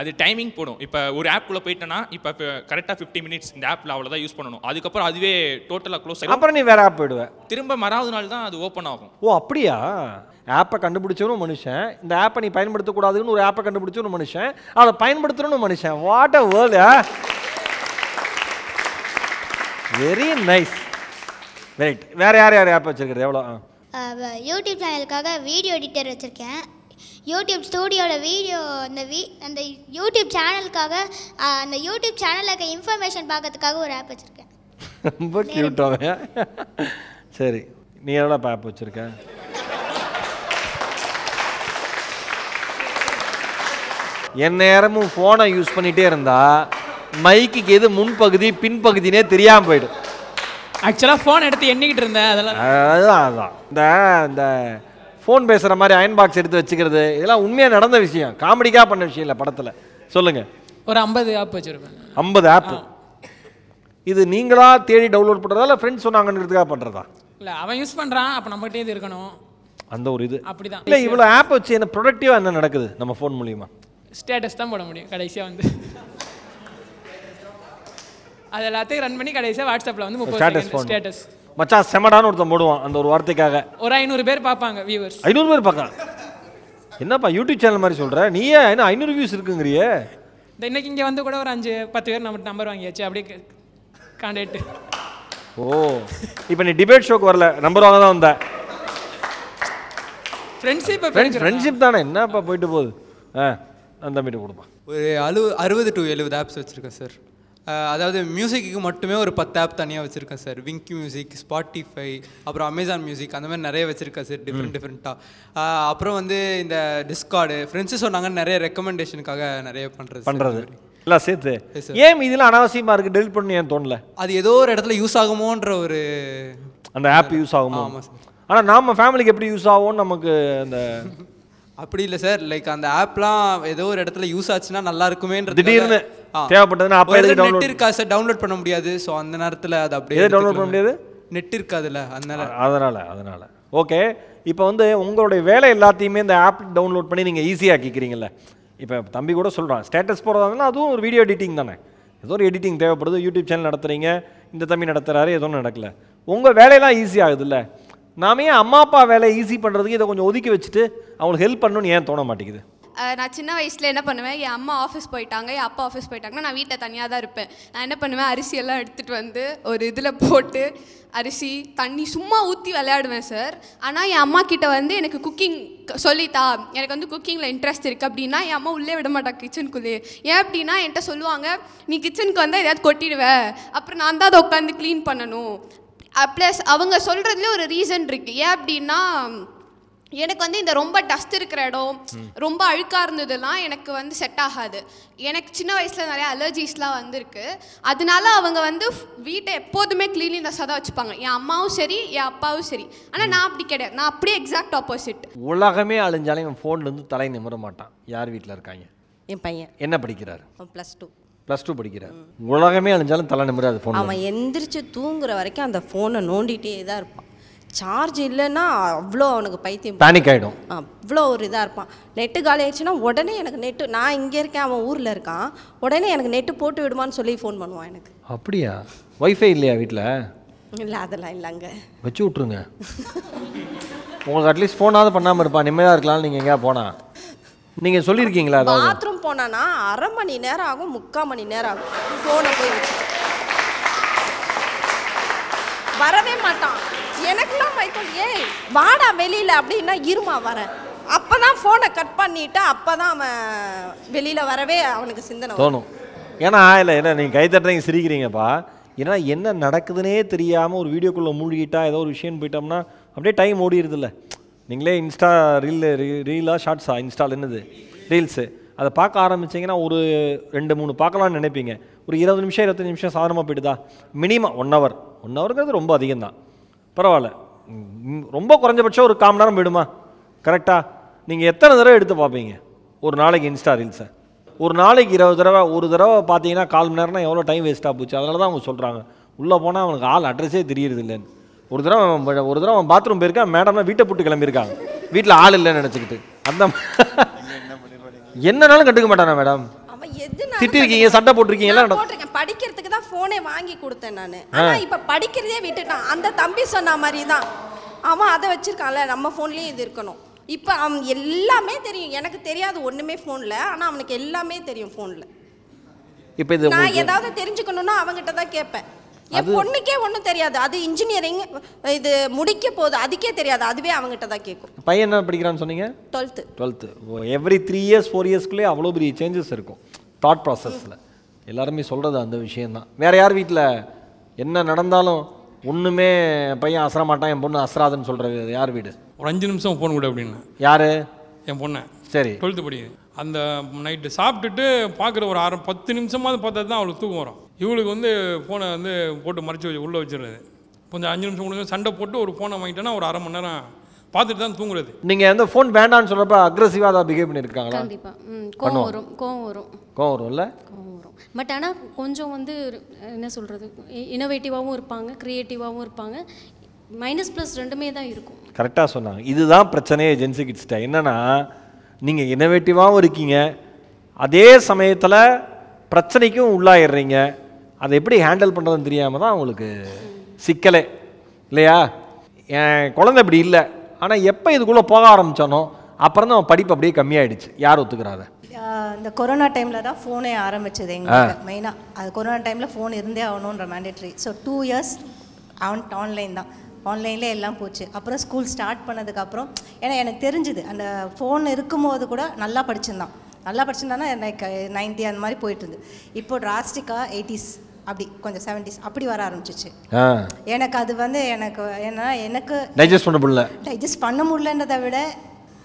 அது டைமிங் போடும். இப்போ ஒரு ஆப்குள்ளே போயிட்டேன்னா இப்போ கரெக்டாக ஃபிஃப்டி மினிட்ஸ் இந்த ஆப்பில் அவ்வளோதான் யூஸ் பண்ணணும், அதுக்கப்புறம் அதுவே டோட்டலாக க்ளோஸ் ஆகும். அப்புறம் நீ வேறு ஆப் போயிடுவேன், திரும்ப மறாவது நாள் தான் அது ஓப்பன் ஆகும். ஓ அப்படியா? ஆப்பை கண்டுபிடிச்சவனும் மனுஷன், இந்த ஆப்பை நீ பயன்படுத்தக்கூடாதுன்னு ஒரு ஆப்பை கண்டுபிடிச்சவனும் மனுஷன், அதை பயன்படுத்துகிறவனும் மனுஷன். What a world. Very nice. Right, வேறு யார் யார் ஆப் வச்சுருக்கிறது? எவ்வளோ? யூடியூப் சேனலுக்காக வீடியோ எடிட்டர் வச்சுருக்கேன். யூடியூப் ஸ்டூடியோவில் வீடியோ அந்த வீ அந்த யூடியூப் சேனலுக்காக அந்த யூடியூப் சேனலுக்கு இன்ஃபர்மேஷன் பார்க்கறதுக்காக ஒரு ஆப் வச்சுருக்கேன். ரொம்ப கியூட்டாக. சரி, நீ எவ்வளோ ஆப் வச்சுருக்க? என் நேரமும் ஃபோனை யூஸ் பண்ணிகிட்டே இருந்தால் மைக்குக்கு எது முன்பகுதி பின்பகுதினே தெரியாமல் போய்டும். ஆக்சுவலாக ஃபோன் எடுத்து எண்ணிக்கிட்டு இருந்தேன். அதெல்லாம் அதுதான் அதுதான் இந்த இந்த ஃபோன் பேசுகிற மாதிரி அயன் பாக்ஸ் எடுத்து வச்சுக்கிறது, இதெல்லாம் உண்மையாக நடந்த விஷயம், காமெடிக்காக பண்ண விஷயம் இல்லை படத்தில். சொல்லுங்கள். ஒரு ஐம்பது ஆப் வச்சுருப்பேன். ஐம்பது ஆப்பு. இது நீங்களாக தேடி டவுன்லோட் பண்ணுறதா இல்லை ஃப்ரெண்ட்ஸ் சொன்னாங்கன்றதுக்காக பண்ணுறதா? இல்லை அவன் யூஸ் பண்ணுறான் அப்போ நம்மகிட்டே இது இருக்கணும் அந்த ஒரு இது அப்படி தான். இல்லை இவ்வளோ ஆப் வச்சு என்ன ப்ரொடக்டிவாக என்ன நடக்குது நம்ம ஃபோன் மூலிமா? ஸ்டேட்டஸ் தான் போட முடியும் கடைசியாக வந்து. அது எல்லாத்தையும் ரன் பண்ணி கடைசியாக வாட்ஸ்அப்பில் வந்து ஸ்டேட்டஸ் மச்சா செமடான்னு ஒருத்தன் போடுவான் அந்த ஒரு வார்த்தைக்காக. ஒரு ஐநூறு பேர் பார்ப்பாங்க வியூவர்ஸ். ஐநூறு பேர் பார்க்கலாம்? என்னப்பா யூடியூப் சேனல் மாதிரி சொல்கிற நீயே? ஏன்னா ஐநூறு வியூஸ் இருக்குங்கிறியே. இந்த இன்னைக்கு இங்கே வந்து கூட ஒரு அஞ்சு பத்து பேர் நம்ம நம்பர் வாங்கியாச்சு அப்படியே காண்டாக்ட். ஓ இப்போ நீ டிபேட் ஷோக்கு வரல, நம்பர் வாங்க தான் வந்தேன். ஃப்ரெண்ட்ஷிப் ஃப்ரெண்ட்ஷிப் தானே, என்னப்பா போயிட்டு போகுது. ஆ அந்த மீட்டு கொடுப்பா. ஒரு அழு அறுபது டு எழுபது ஆப்ஸ் வச்சுருக்கேன் சார். அதாவது மியூசிக்கு மட்டுமே ஒரு பத்து ஆப் தனியாக வச்சுருக்கேன் சார். விங்க் மியூசிக், ஸ்பாட்டிஃபை, அப்புறம் அமேசான் மியூசிக், அந்த மாதிரி நிறைய வச்சுருக்கேன் சார் டிஃப்ரெண்ட் டிஃப்ரெண்ட்டாக. அப்புறம் வந்து இந்த டிஸ்கார்டு ஃப்ரெண்ட்ஸு சொன்னாங்க நிறைய ரெக்கமெண்டேஷனுக்காக நிறைய பண்ணுறது பண்ணுறது எல்லாம் சேர்த்து. ஏன் இதெல்லாம் அனாவசியமாக இருக்குது டெலிட் பண்ணி ஏன் தோணலை? அது ஏதோ ஒரு இடத்துல யூஸ் ஆகுமோன்ற ஒரு அந்த ஆப் யூஸ் ஆகுமா? ஆமாம் சார். ஆனால் நம்ம ஃபேமிலிக்கு எப்படி யூஸ் ஆகும்னு நமக்கு அந்த அப்படி இல்லை சார். லைக் அந்த ஆப்லாம் ஏதோ ஒரு இடத்துல யூஸ் ஆச்சுன்னா நல்லா இருக்குமேன்றது திடீர்னு தேவைப்பட்டதுன்னா அப்போ எதுக்கு டவுன்லோட் இருக்கா சார்? டவுன்லோட் பண்ண முடியாது. ஸோ அந்த நேரத்தில் அது அப்படியே டவுன்லோட் பண்ண முடியாது, நெட் இருக்காதுல்ல, அதனால அதனால் அதனால் ஓகே. இப்போ வந்து உங்களுடைய வேலை எல்லாத்தையுமே இந்த ஆப் டவுன்லோட் பண்ணி நீங்கள் ஈஸியாக ஆக்கிக்கிறீங்கல்ல. இப்போ தம்பி கூட சொல்கிறான் ஸ்டேட்டஸ் போடுறதாங்கன்னா அதுவும் ஒரு வீடியோ எடிட்டிங் தானே, ஏதோ ஒரு எடிட்டிங் தேவைப்படுது. யூடியூப் சேனல் நடத்துகிறீங்க, இந்த தம்பி நடத்துகிறாரு, ஏதோ ஒன்று நடக்கல, உங்கள் வேலையெல்லாம் ஈஸி ஆகுதுல்ல. நாமே அம்மா அப்பா வேலை ஈஸி பண்ணுறதுக்கு இதை கொஞ்சம் ஒதுக்கி வச்சுட்டு அவங்களுக்கு ஹெல்ப் பண்ணணும்னு ஏன் தோண மாட்டேங்குது? நான் சின்ன வயசில் என்ன பண்ணுவேன், என் அம்மா ஆஃபீஸ் போயிட்டாங்க, என் அப்பா ஆஃபீஸ் போயிட்டாங்கன்னா நான் வீட்டில் தனியாக தான் இருப்பேன். நான் என்ன பண்ணுவேன், அரிசியெல்லாம் எடுத்துகிட்டு வந்து ஒரு இதில் போட்டு அரிசி தண்ணி சும்மா ஊற்றி விளையாடுவேன் சார். ஆனால் என் அம்மா கிட்ட வந்து எனக்கு குக்கிங் சொல்லித்தா, எனக்கு வந்து குக்கிங்கில் இன்ட்ரெஸ்ட் இருக்குது அப்படின்னா என் அம்மா உள்ளே விட மாட்டாங்க கிச்சனுக்குள்ளேயே. ஏன் அப்படின்னா என்கிட்ட சொல்லுவாங்க, நீ கிச்சனுக்கு வந்தால் எதாவது கொட்டிடுவேன், அப்புறம் நான் தான் அதை உட்காந்து க்ளீன் பண்ணணும். ப்ளஸ் அவங்க சொல்கிறதுலேயே ஒரு ரீசன் இருக்குது. ஏன் அப்படின்னா எனக்கு வந்து இந்த ரொம்ப டஸ்ட் இருக்கிற இடம் ரொம்ப அழுக்காக இருந்ததுலாம் எனக்கு வந்து செட் ஆகாது. எனக்கு சின்ன வயசில் நிறைய அலர்ஜிஸ்லாம் வந்திருக்கு. அதனால அவங்க வந்து வீட்டை எப்போதுமே கிளீனினஸாக தான் வச்சுப்பாங்க, என் அம்மாவும் சரி என் அப்பாவும் சரி. ஆனால் நான் அப்படி கிடையாது, நான் அப்படியே எக்ஸாக்ட் ஆப்போசிட். உலகமே அழிஞ்சாலும் என் ஃபோன்லேருந்து தலை நிமிர மாட்டான். யார் வீட்டில் இருக்காங்க? என் பையன். என்ன படிக்கிறார்? ப்ளஸ் டூ ப்ளஸ் டூ படிக்கிறார். உலகமே அழிஞ்சாலும் தலை நிமிராது ஃபோன். அவன் எந்திரிச்சு தூங்குற வரைக்கும் அந்த ஃபோனை நோண்டிகிட்டே தான் இருப்பான். சார்ஜ் இல்லைன்னா அவ்வளோ அவனுக்கு பைத்தியம், பேனிக் ஆகிடும், அவ்வளோ ஒரு இதாக இருப்பான். நெட்டு காலி ஆயிடுச்சுன்னா உடனே எனக்கு நெட்டு, நான் இங்கே இருக்கேன் அவன் ஊரில் இருக்கான், உடனே எனக்கு நெட்டு போட்டு விடுமான்னு சொல்லி ஃபோன் பண்ணுவான் எனக்கு. அப்படியா? வைஃபை இல்லையா வீட்டில்? இல்லை அதெல்லாம் இல்லைங்க. வச்சு விட்ருங்க, உங்களுக்கு அட்லீஸ்ட் ஃபோனாவது பண்ணாமல் இருப்பான், நிம்மதியாக இருக்கலாம். நீங்கள் எங்கேயா போனா நீங்கள் சொல்லியிருக்கீங்களா? பாத்ரூம் போனான்னா அரை மணி நேரம் ஆகும், முக்கால் மணி நேரம் ஆகும் ஃபோனை போய் வச்சு வரவே மாட்டான். எனக்குலாம் மைக்கேல் ஏய் வாடா வெளியில அப்படினா இருமா வரேன். அப்பதான் போனை கட் பண்ணிட்டா அப்பதான் அவன் வெளியில வரவே அவனுக்கு சிந்தனை தோணும். ஏன்னா இல்லை இல்லை நீங்கள் கை தட்டுறீங்க சிரிக்கிறீங்கப்பா, ஏன்னா என்ன நடக்குதுன்னே தெரியாமல் ஒரு வீடியோக்குள்ளே மூழ்கிட்டா ஏதோ ஒரு விஷயம் போயிட்டோம்னா அப்படியே டைம் ஓடிடுதுல்ல. நீங்களே இன்ஸ்டா ரீல் ரீலாக ஷார்ட்ஸா இன்ஸ்டால் என்னது ரீல்ஸு அதை பார்க்க ஆரம்பிச்சிங்கன்னா ஒரு ரெண்டு மூணு பார்க்கலான்னு நினைப்பீங்க. ஒரு இருபது நிமிஷம் இருபத்தஞ்சி நிமிஷம் சாதாரணமாக போய்ட்டுதா. மினிமம் ஒன் ஹவர் ஒன் ஹவருங்கிறது ரொம்ப அதிகம்தான், பரவாயில்ல. ரொம்ப குறைஞ்சபட்சம் ஒரு கால் மணி நேரம் போயிடுமா கரெக்டாக? நீங்கள் எத்தனை தடவை எடுத்து பார்ப்பீங்க ஒரு நாளைக்கு இன்ஸ்டா ரீல்ஸை? ஒரு நாளைக்கு இருபது தடவை ஒரு தடவை பார்த்தீங்கன்னா கால் மணி நேரம்னா எவ்வளோ டைம் வேஸ்ட்டாக போச்சு. அதனால தான் அவங்க சொல்கிறாங்க உள்ளே போனால் அவனுக்கு ஆள் அட்ரஸே தெரியுறது இல்லைன்னு. ஒரு தடவை ஒரு தடவை அவன் பாத்ரூம் போயிருக்கான், மேடம்னா வீட்டை போட்டு கிளம்பியிருக்காங்க, வீட்டில் ஆள் இல்லைன்னு நினச்சிக்கிட்டு. அந்த என்னன்னாலும் கண்டுக்க மாட்டானா மேடம்? திட்டிருக்கீங்க, சண்டை போட்டிருக்கீங்க, படிக்கிறதுக்கு தான் ஃபோனே வாங்கி கொடுத்தேன் நான். ஆனால் இப்போ படிக்கிறதே விட்டுட்டான். அந்த தம்பி சொன்ன மாதிரி தான் அவன் அதை வச்சுருக்கான்ல, நம்ம ஃபோன்லேயும் இது இருக்கணும். இப்போ அவன் எல்லாமே தெரியும், எனக்கு தெரியாது ஒன்றுமே ஃபோனில், ஆனால் அவனுக்கு எல்லாமே தெரியும் ஃபோனில். இப்போ இது நான் ஏதாவது தெரிஞ்சுக்கணுன்னா அவங்ககிட்ட தான் கேட்பேன். என் பொண்ணுக்கே ஒன்றும் தெரியாது, அது இன்ஜினியரிங் இது முடிக்க போகுது, அதுக்கே தெரியாது, அதுவே அவங்ககிட்ட தான் கேட்கும். பையன் என்ன படிக்கிறான்னு சொன்னீங்க? Twelfth twelfth every three years four இயர்ஸ்க்குள்ளே அவ்வளோ பெரிய சேஞ்சஸ் இருக்கும் தாட் ப்ராசஸில். எல்லாருமே சொல்கிறது அந்த விஷயந்தான். வேறு யார் வீட்டில் என்ன நடந்தாலும் ஒன்றுமே பையன் அசர மாட்டான், என் பொண்ணு அசராதுன்னு சொல்கிறது யார் வீடு? ஒரு அஞ்சு நிமிஷம் ஃபோன் கொடு அப்படின்னு. யார்? என் பொண்ணு. சரி, டுவெல்த்து படிக்குது. அந்த நைட்டு சாப்பிட்டுட்டு பார்க்குற ஒரு ஆறு பத்து நிமிஷமாவது பார்த்தா தான் அவளுக்கு தூக்கம் வரும். இவளுக்கு வந்து ஃபோனை வந்து போட்டு மறைச்சி வச்சு உள்ளே வச்சிடுறது. கொஞ்சம் அஞ்சு நிமிஷம் கொடுங்க சண்டை போட்டு ஒரு ஃபோனை வாங்கிட்டேன்னா ஒரு அரை மணி நேரம் பார்த்துட்டு தான் தூங்குறது. நீங்கள் வந்து ஃபோன் வேண்டான்னு சொல்கிறப்ப அக்ரெசிவாக தான் பிஹேவ் பண்ணியிருக்காங்களா? கண்டிப்பாக கோவம் வரும் கோவம் வரும் கோவம் வரும் இல்லை கோவம் வரும். பட் ஆனால் கொஞ்சம் வந்து என்ன சொல்கிறது, இனோவேட்டிவாகவும் இருப்பாங்க, க்ரியேட்டிவாகவும் இருப்பாங்க, மைனஸ் ப்ளஸ் ரெண்டுமே தான் இருக்கும். கரெக்டாக சொன்னாங்க. இதுதான் பிரச்சனையே ஜென்சி கிட்ஸ்ட்டா என்னென்னா, நீங்கள் இனோவேட்டிவாகவும் இருக்கீங்க, அதே சமயத்தில் பிரச்சனைக்கும் உள்ளாயிடுறீங்க. அதை எப்படி ஹேண்டில் பண்ணுறதுன்னு தெரியாமல் தான் உங்களுக்கு சிக்கலே இல்லையா? என் குழந்தை இப்படி இல்லை, ஆனால் எப்போ இதுக்குள்ளே போக ஆரம்பித்தானோ அப்புறம் தான் அவன் படிப்பு அப்படியே கம்மியாயிடுச்சு. யார் ஒத்துக்கிறாங்க? இந்த கொரோனா டைமில் தான் ஃபோனே ஆரம்பிச்சது எங்களுக்கு மெயினாக. அது கொரோனா டைமில் ஃபோன் இருந்தே ஆகணுன்ற mandatory. So two years on online தான், ஆன்லைன்லேயே எல்லாம் போச்சு. அப்புறம் ஸ்கூல் ஸ்டார்ட் பண்ணதுக்கப்புறம் ஏன்னா எனக்கு தெரிஞ்சுது அந்த ஃபோன் இருக்கும்போது கூட நல்லா படிச்சிருந்தான் நல்லா படிச்சிருந்தான்னா லைக் நைன்ட்டி அந்த மாதிரி போயிட்டு இருந்து இப்போ டிராஸ்டிக்காக எயிட்டிஸ் அப்படி கொஞ்சம் செவன்டிஸ் அப்படி வர ஆரம்பிச்சிச்சு. எனக்கு அது வந்து எனக்கு ஏன்னா எனக்கு டைஜஸ்ட் பண்ண முடியல டைஜஸ்ட் பண்ண முடியலன்றதை விட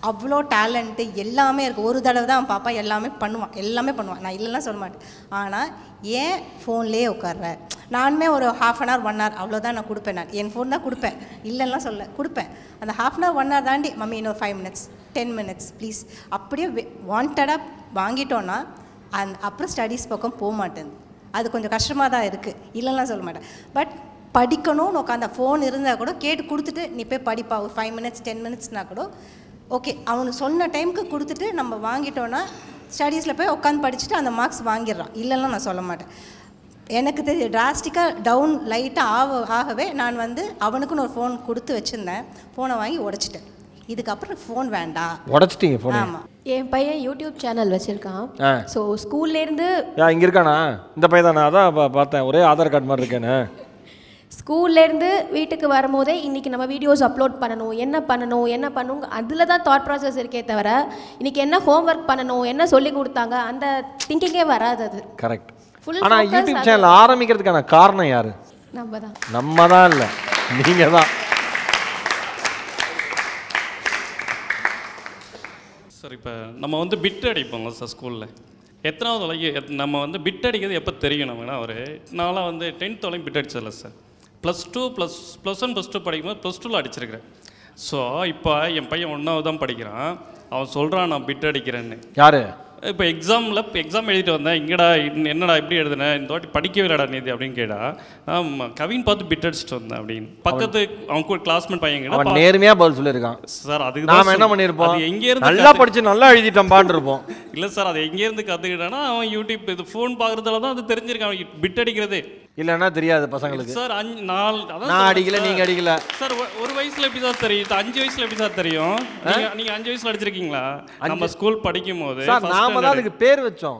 அவ்வளோ டேலண்ட்டு எல்லாமே இருக்குது. ஒரு தடவை தான் அவன் பாப்பா எல்லாமே பண்ணுவான் எல்லாமே பண்ணுவான் நான் இல்லைலாம் சொல்ல மாட்டேன். ஆனால் ஏன் ஃபோன்லேயே உட்கார்ற? நானுமே ஒரு half an hour one hour அவ்வளோதான் நான் கொடுப்பேன். நான் என் ஃபோன் தான் கொடுப்பேன், இல்லைன்னா சொல்ல கொடுப்பேன். அந்த half an hour one hour தாண்டி மம்மி இன்னொரு five minutes ten minutes please அப்படியே வாண்டடாக வாங்கிட்டோன்னா அந் அப்புறம் ஸ்டடீஸ் பக்கம் போக மாட்டேன். அது கொஞ்சம் கஷ்டமாக தான் இருக்குது, இல்லைன்னா சொல்ல மாட்டேன். பட் படிக்கணும்னு உட்காந்து ஃபோன் இருந்தால் கூட கேட்டு கொடுத்துட்டு நீ போய் படிப்பா ஒரு ஃபைவ் மினிட்ஸ் டென் மினிட்ஸ்னா கூட ஓகே. அவனுக்கு சொன்ன டைமுக்கு கொடுத்துட்டு நம்ம வாங்கிட்டோன்னா ஸ்டடீஸில் போய் உட்காந்து படிச்சுட்டு அந்த மார்க்ஸ் வாங்கிடுறான், இல்லைன்னா நான் சொல்ல மாட்டேன். எனக்கு தெரிய டிராஸ்டிக்காக டவுன் லைட்டாக ஆக ஆகவே நான் வந்து அவனுக்குன்னு ஒரு ஃபோன் கொடுத்து வச்சுருந்தேன், ஃபோனை வாங்கி உடச்சிட்டேன். இதுக்கப்புறம் ஃபோன் வேண்டாம் உடச்சிட்டீங்க ஃபோன்? ஆமாம், என் பையன் யூடியூப் சேனல் வச்சுருக்கான். ஸோ ஸ்கூல்லேருந்து இங்கே இருக்கானா இந்த பையன் தானே? அதான் பார்த்தேன் ஒரே ஆதார் கார்டு மாதிரி இருக்கேன்னு. ஸ்கூல்லேருந்து வீட்டுக்கு வரும்போதே இன்றைக்கி நம்ம வீடியோஸ் அப்லோட் பண்ணணும், என்ன பண்ணணும் என்ன பண்ணுங்க அதில் தான் தாட் ப்ராசஸ் இருக்கே தவிர இன்றைக்கி என்ன ஹோம் ஒர்க் பண்ணணும் என்ன சொல்லி கொடுத்தாங்க அந்த திங்கிங்கே வராது. அது கரெக்ட். ஆனால் யூடியூப் சேனல் ஆரம்பிக்கிறதுக்கான காரணம் யார்? நம்ம தான். நம்ம தான் இல்லை, நீங்கள் தான். சார் இப்போ நம்ம வந்து பிட் அடிப்போங்க சார் ஸ்கூலில். எத்தனாவது வரைக்கும் நம்ம வந்து பிட் அடிக்கிறது எப்போ தெரியும் நமக்குன்னா? ஒரு நான்லாம் வந்து டென்த் வரைக்கும் பிட் அடிச்சதில்ல sir. Plus two plus plus one plus two படிக்கும்போது ப்ளஸ் டூவில் அடிச்சிருக்கிறேன். ஸோ இப்போ என் பையன் ஒன்றாவது தான் படிக்கிறான், அவன் சொல்கிறான் நான் பிட் அடிக்கிறேன்னு. யார்? இப்போ எக்ஸாமில் எக்ஸாம் எழுதிட்டு வந்தேன், இங்கடா என்னடா எப்படி எழுதுனேன் இந்த வாட்டி படிக்கவே இல்லடா நீதி அப்படின்னு கேட்டா, நான் கவின் பார்த்து பிட் அடிச்சுட்டு வந்தேன் அப்படின்னு. பக்கத்து அவங்க ஒரு கிளாஸ்மேட் பையன் நேர்மையா பதில் சொல்லியிருக்கான் சார். அதுக்கு நாம என்ன பண்ணியிருப்போம்? எங்கேருந்து நல்லா படிச்சு நல்லா எழுதிட்டோம் பாட்டு இருப்போம். இல்லை சார், அது எங்கேருந்து கற்றுக்கிட்டானா அவன் யூடியூப் இது ஃபோன் பார்க்குறதால தான் அது தெரிஞ்சிருக்கான். அவனுக்கு பிட் அடிக்கிறதே இல்லைன்னா தெரியாது பசங்களுக்கு சார். அஞ்சு நாலு நான் அடிக்கல நீங்கள் அடிக்கல சார். ஒரு வயசில் எப்படி சார் தெரியும்? அஞ்சு வயசில் எப்படி சார் தெரியும்? நீங்கள் அஞ்சு வயசில் அடிச்சிருக்கீங்களா? நம்ம ஸ்கூல் படிக்கும் போது நாம தான் அதுக்கு பேர் வச்சோம்.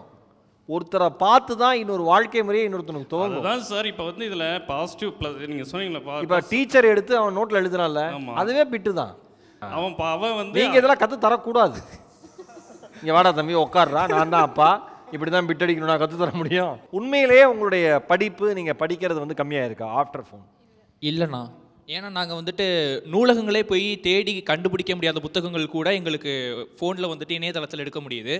ஒருத்தரை பார்த்து தான் இன்னொரு வாழ்க்கை முறையை இன்னொருத்தனுக்கு தோணும். அதான் சார் இப்போ வந்து இதில் பாசிட்டிவ் ப்ளஸ் நீங்கள் சொன்னீங்களா, இப்போ டீச்சர் எடுத்து அவன் நோட்டில் எழுதுறான்ல அதுவே பிட்டு தான். அவன் அவன் வந்து நீங்கள் இதெல்லாம் கற்று தரக்கூடாது, இங்கே வாடா தம்பி உட்காடுறா நான் தான் அப்பா இப்படி தான் பிட் அடிக்கணும் நான் கற்று தர முடியும். உண்மையிலேயே உங்களுடைய படிப்பு நீங்கள் படிக்கிறது வந்து கம்மியாக இருக்கா ஆஃப்டர் ஃபோன்? இல்லைண்ணா, ஏன்னா நாங்கள் வந்துட்டு நூலகங்களே போய் தேடி கண்டுபிடிக்க முடியாத புத்தகங்கள் கூட எங்களுக்கு ஃபோனில் வந்துட்டு இணையதளத்தில் எடுக்க முடியுது.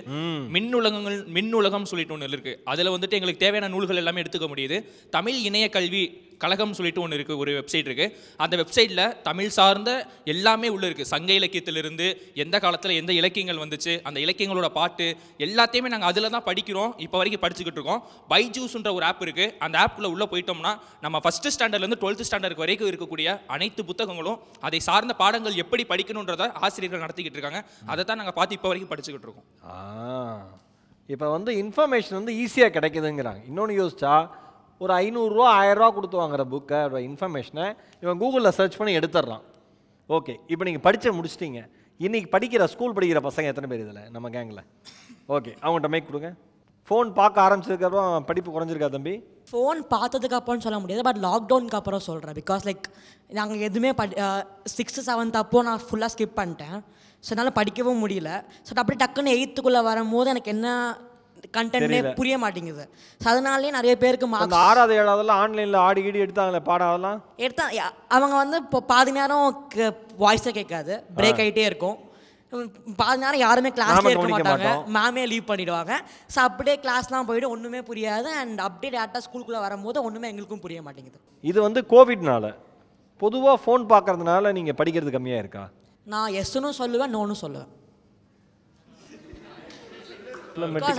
மின் நூலகங்கள் மின் நூலகம்னு சொல்லிட்டு ஒன்று இருக்குது, அதில் வந்துட்டு எங்களுக்கு தேவையான நூல்கள் எல்லாமே எடுத்துக்க முடியுது. தமிழ் இணைய கல்வி கழகம்னு சொல்லிட்டு ஒன்று இருக்குது, ஒரு வெப்சைட் இருக்குது. அந்த வெப்சைட்டில் தமிழ் சார்ந்த எல்லாமே உள்ளே இருக்குது. சங்க இலக்கியத்திலிருந்து எந்த காலத்தில் எந்த இலக்கியங்கள் வந்துச்சு, அந்த இலக்கியங்களோட பாட்டு எல்லாத்தையுமே நாங்கள் அதில் தான் படிக்கிறோம், இப்போ வரைக்கும் படிச்சுக்கிட்டு இருக்கோம். பைஜூஸ்ன்ற ஒரு ஆப் இருக்குது, அந்த ஆப்புக்குள்ளே உள்ளே போயிட்டோம்னா நம்ம ஃபஸ்ட்டு ஸ்டாண்டர்ட்லேருந்து டுவெல்த்து ஸ்டாண்டர்ட் வரைக்கும் இருக்கக்கூடிய அனைத்து புத்தகங்களும் அதை சார்ந்த பாடங்கள் எப்படி படிக்கணுன்றதை ஆசிரியர்கள் நடத்திக்கிட்டு இருக்காங்க. அதை தான் நாங்கள் பார்த்து இப்போ வரைக்கும் படிச்சுக்கிட்டு இருக்கோம். இப்போ வந்து இன்ஃபர்மேஷன் வந்து ஈஸியாக கிடைக்குதுங்கிறாங்க. இன்னொன்று யோசிச்சா ஒரு ஐநூறுரூவா ஆயிரரூவா கொடுத்து வாங்குற புக்கோட இன்ஃபர்மேஷனை இவன் கூகுளில் சர்ச் பண்ணி எடுத்துடுறான். ஓகே, இப்போ நீங்கள் படித்து முடிச்சிட்டிங்க, இன்றைக்கி படிக்கிற ஸ்கூல் படிக்கிற பசங்க எத்தனை பேர் இதில் நம்ம கேங்கில்? ஓகே, அவங்கள்ட்ட மைக் கொடுங்க. ஃபோன் பார்க்க ஆரம்பிச்சதுக்கப்புறம் படிப்பு குறைஞ்சிருக்கா தம்பி? ஃபோன் பார்த்ததுக்கு அப்புறம் சொல்ல முடியாது, பட் லாக்டவுனுக்கு அப்புறம் சொல்கிறேன். பிகாஸ் லைக் நாங்கள் எதுவுமே படி சிக்ஸ்த்து செவன்த் அப்போது நான் ஃபுல்லாக ஸ்கிப் பண்ணிட்டேன், ஸோ என்னால் படிக்கவும் முடியல. ஸோ அப்படியே டக்குன்னு எயித்துக்குள்ளே வரும்போது எனக்கு என்ன கண்டென்ட்னே புரிய மாட்டேங்குது. ஸோ அதனாலே நிறைய பேருக்கு மார்க் ஆறாவது ஏழாவதுல ஆன்லைனில் ஆடி கீடி எடுத்தாங்களே பாடாதெல்லாம் எடுத்தா அவங்க வந்து இப்போ பாதி நேரம் வாய்ஸை கேட்காது, பிரேக் ஆகிட்டே இருக்கும். பாதி நேரம் யாருமே கிளாஸ்லேயே இருக்க மாட்டாங்க, மேமே லீவ் பண்ணிவிடுவாங்க. ஸோ அப்படியே கிளாஸ்லாம் போய்ட்டு ஒன்றுமே புரியாது. அண்ட் அப்படியே டேட்டா ஸ்கூலுக்குள்ளே வரும்போது ஒன்றுமே எங்களுக்கும் புரிய மாட்டேங்குது. இது வந்து கோவிட்னால பொதுவாக ஃபோன் பார்க்கறதுனால நீங்கள் படிக்கிறது கம்மியாக இருக்கா? நான் எஸ்ன்னு சொல்லுவேன், நோன்னு சொல்லுவேன்.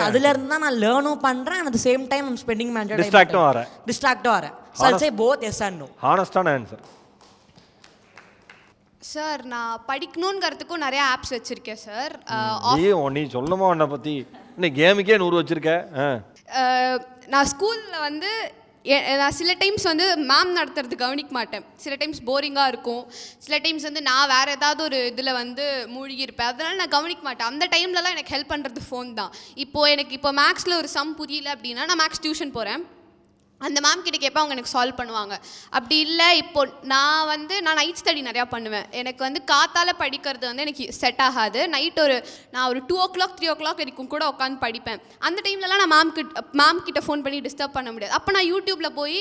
அதுல இருந்து தான் நான் லேர்னும் பண்றேன், at the same time I am spending my time டிஸ்ட்ராக்ட்டும் ஆறேன் டிஸ்ட்ராக்ட்டும் ஆறேன் so I say both yes and no. ஹானஸ்டான ஆன்சர் சார். நான் படிக்கணும்ங்கிறதுக்கு நிறைய ஆப்ஸ் வச்சிருக்கேன் சார். ஏய் நீ சொல்லுமா என்ன பத்தி நீ கேமுக்கே நூறு வச்சிருக்க? நான் ஸ்கூல்ல வந்து நான் சில டைம்ஸ் வந்து மேம் நடத்துறது கவனிக்க மாட்டேன், சில டைம்ஸ் போரிங்காக இருக்கும், சில டைம்ஸ் வந்து நான் வேறு ஏதாவது ஒரு இதில் வந்து மூழ்கி இருப்பேன், அதனால் நான் கவனிக்க மாட்டேன். அந்த டைம்லலாம் எனக்கு ஹெல்ப் பண்ணுறது ஃபோன் தான். இப்போது எனக்கு இப்போ மேக்ஸில் ஒரு சம் புரியல அப்படின்னா நான் மேக்ஸ் டியூஷன் போகிறேன், அந்த மேம் கிட்ட கேட்பேன், அவங்க எனக்கு சால்வ் பண்ணுவாங்க. அப்படி இல்லை இப்போ நான் வந்து நான் நைட் ஸ்டடி நிறையா பண்ணுவேன். எனக்கு வந்து காத்தால் படிக்கிறது வந்து எனக்கு செட் ஆகாது. நைட் ஒரு நான் ஒரு two o'clock three o'clock வரைக்கும் கூட உட்காந்து படிப்பேன். அந்த டைம்லலாம் நான் மேம் கிட்ட மேம் கிட்ட ஃபோன் பண்ணி டிஸ்டர்ப் பண்ண முடியாது. அப்போ நான் யூடியூப்பில் போய்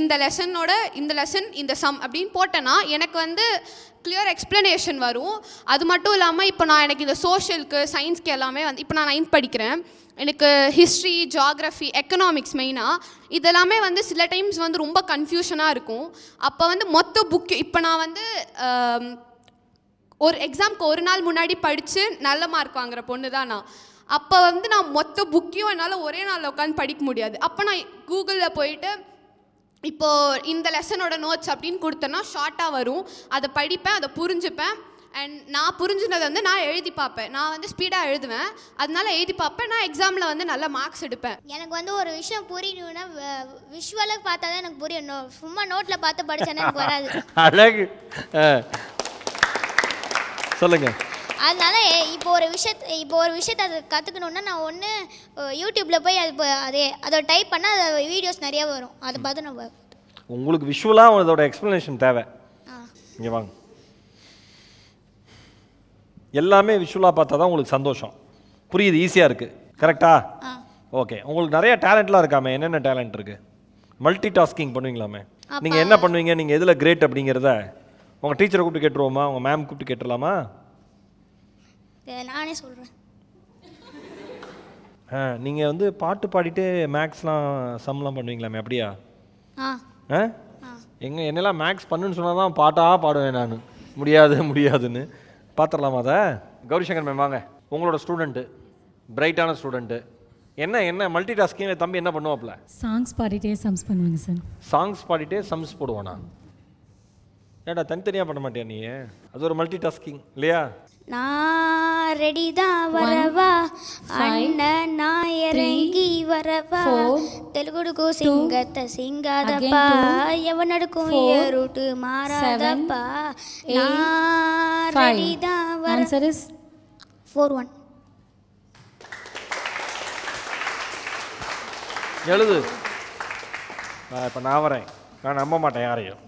இந்த லெசனோட இந்த லெசன் இந்த சம் அப்படின்னு போட்டேன்னா எனக்கு வந்து கிளியர் எக்ஸ்ப்ளனேஷன் வரும். அது மட்டும் இல்லாமல் இப்போ நான் எனக்கு இந்த சோஷியலுக்கு சயின்ஸ்க்கு எல்லாமே வந்து இப்போ நான் நைன்த் படிக்கிறேன், எனக்கு ஹிஸ்ட்ரி ஜியாகிரஃபி எக்கனாமிக்ஸ் மெயினாக இதெல்லாமே வந்து சில டைம்ஸ் வந்து ரொம்ப கன்ஃபியூஷனாக இருக்கும். அப்போ வந்து மொத்த புக்கு இப்போ நான் வந்து ஒரு எக்ஸாம்க்கு ஒரு நாள் முன்னாடி படித்து நல்ல மார்க் வாங்குற பொண்ணு தான் நான். அப்போ வந்து நான் மொத்த புக்கையும் என்னால் ஒரே நாளில் உட்காந்து படிக்க முடியாது. அப்போ நான் கூகுளில் போயிட்டு இப்போது இந்த லெசனோட நோட்ஸ் அப்படின்னு கொடுத்தேன்னா ஷார்ட்டாக வரும், அதை படிப்பேன், அதை புரிஞ்சுப்பேன். அண்ட் நான் புரிஞ்சுனதை வந்து நான் எழுதி பார்ப்பேன், நான் வந்து ஸ்பீடாக எழுதுவேன், அதனால எழுதி பார்ப்பேன், நான் எக்ஸாமில் வந்து நல்லா மார்க்ஸ் எடுப்பேன். எனக்கு வந்து ஒரு விஷயம் புரியணும்னா விஷுவலாக பார்த்தா தான் எனக்கு புரியணும், சும்மா நோட்டில் பார்த்து படித்தேன்னா எனக்கு வராது. அழகு சொல்லுங்க. அதனால இப்போ ஒரு விஷயத் இப்போ ஒரு விஷயத்தை அதை கற்றுக்கணுன்னா நான் ஒன்று யூடியூப்பில் போய் அது அதே அதை டைப் பண்ணால் அது வீடியோஸ் நிறையா வரும், அதை பார்த்து நம்ம உங்களுக்கு விஷுவலாக அதோட எக்ஸ்ப்ளனேஷன் தேவை. இங்கே வாங்க, எல்லாமே விஷுவலாக பார்த்தா தான் உங்களுக்கு சந்தோஷம், புரியுது, ஈஸியாக இருக்குது, கரெக்டா? ஓகே, உங்களுக்கு நிறைய டேலண்ட்லாம் இருக்காமே, என்னென்ன டேலண்ட் இருக்குது? மல்டி டாஸ்கிங் பண்ணுவீங்களாமே, நீங்கள் என்ன பண்ணுவீங்க, நீங்கள் எதில் கிரேட் அப்படிங்கிறத உங்கள் டீச்சரை கூப்பிட்டு கேட்டுருவோமா, உங்கள் மேம் கூப்பிட்டு கேட்டுடலாமா? நானே சொல்கிறேன். ஆ, நீங்கள் வந்து பாட்டு பாடிட்டு மேக்ஸ்லாம் சம்லாம் பண்ணுவீங்களாமே, அப்படியா? ஆ, எங்கள் என்னெல்லாம் மேக்ஸ் பண்ணுன்னு சொன்னால் தான் பாட்டாக பாடுவேன் நான், முடியாது முடியாதுன்னு. பார்த்துடலாமா அதை? கௌரிசங்கர் மேம் வாங்க. உங்களோட ஸ்டூடெண்ட்டு பிரைட்டான ஸ்டூடெண்ட்டு, என்ன என்ன மல்டி டாஸ்கிங் தம்பி என்ன பண்ணுவாப்பில்? சாங்ஸ் பாடிட்டே சம்ஸ் பண்ணுவாங்க சார். சாங்ஸ் பாடிட்டே சம்ஸ் போடுவானா? ஏடா தனித்தனியாக பண்ண மாட்டியா நீ? அது ஒரு மல்டி டாஸ்கிங் இல்லையா? நான் ரெடி தான் வரவா அண்ணன், நான் இறங்கி வரவா, தெலுங்குடுக்கும் சிங்கத்தை சிங்காதப்பா, எவனடுக்கும் ஏறுட்டு மாறாதப்பா, நான் ரெடி தான் வர. Answer is four one. எழுது. நான் இப்போ நான் வரேன், நான் நம்ப மாட்டேன் யாரையும்.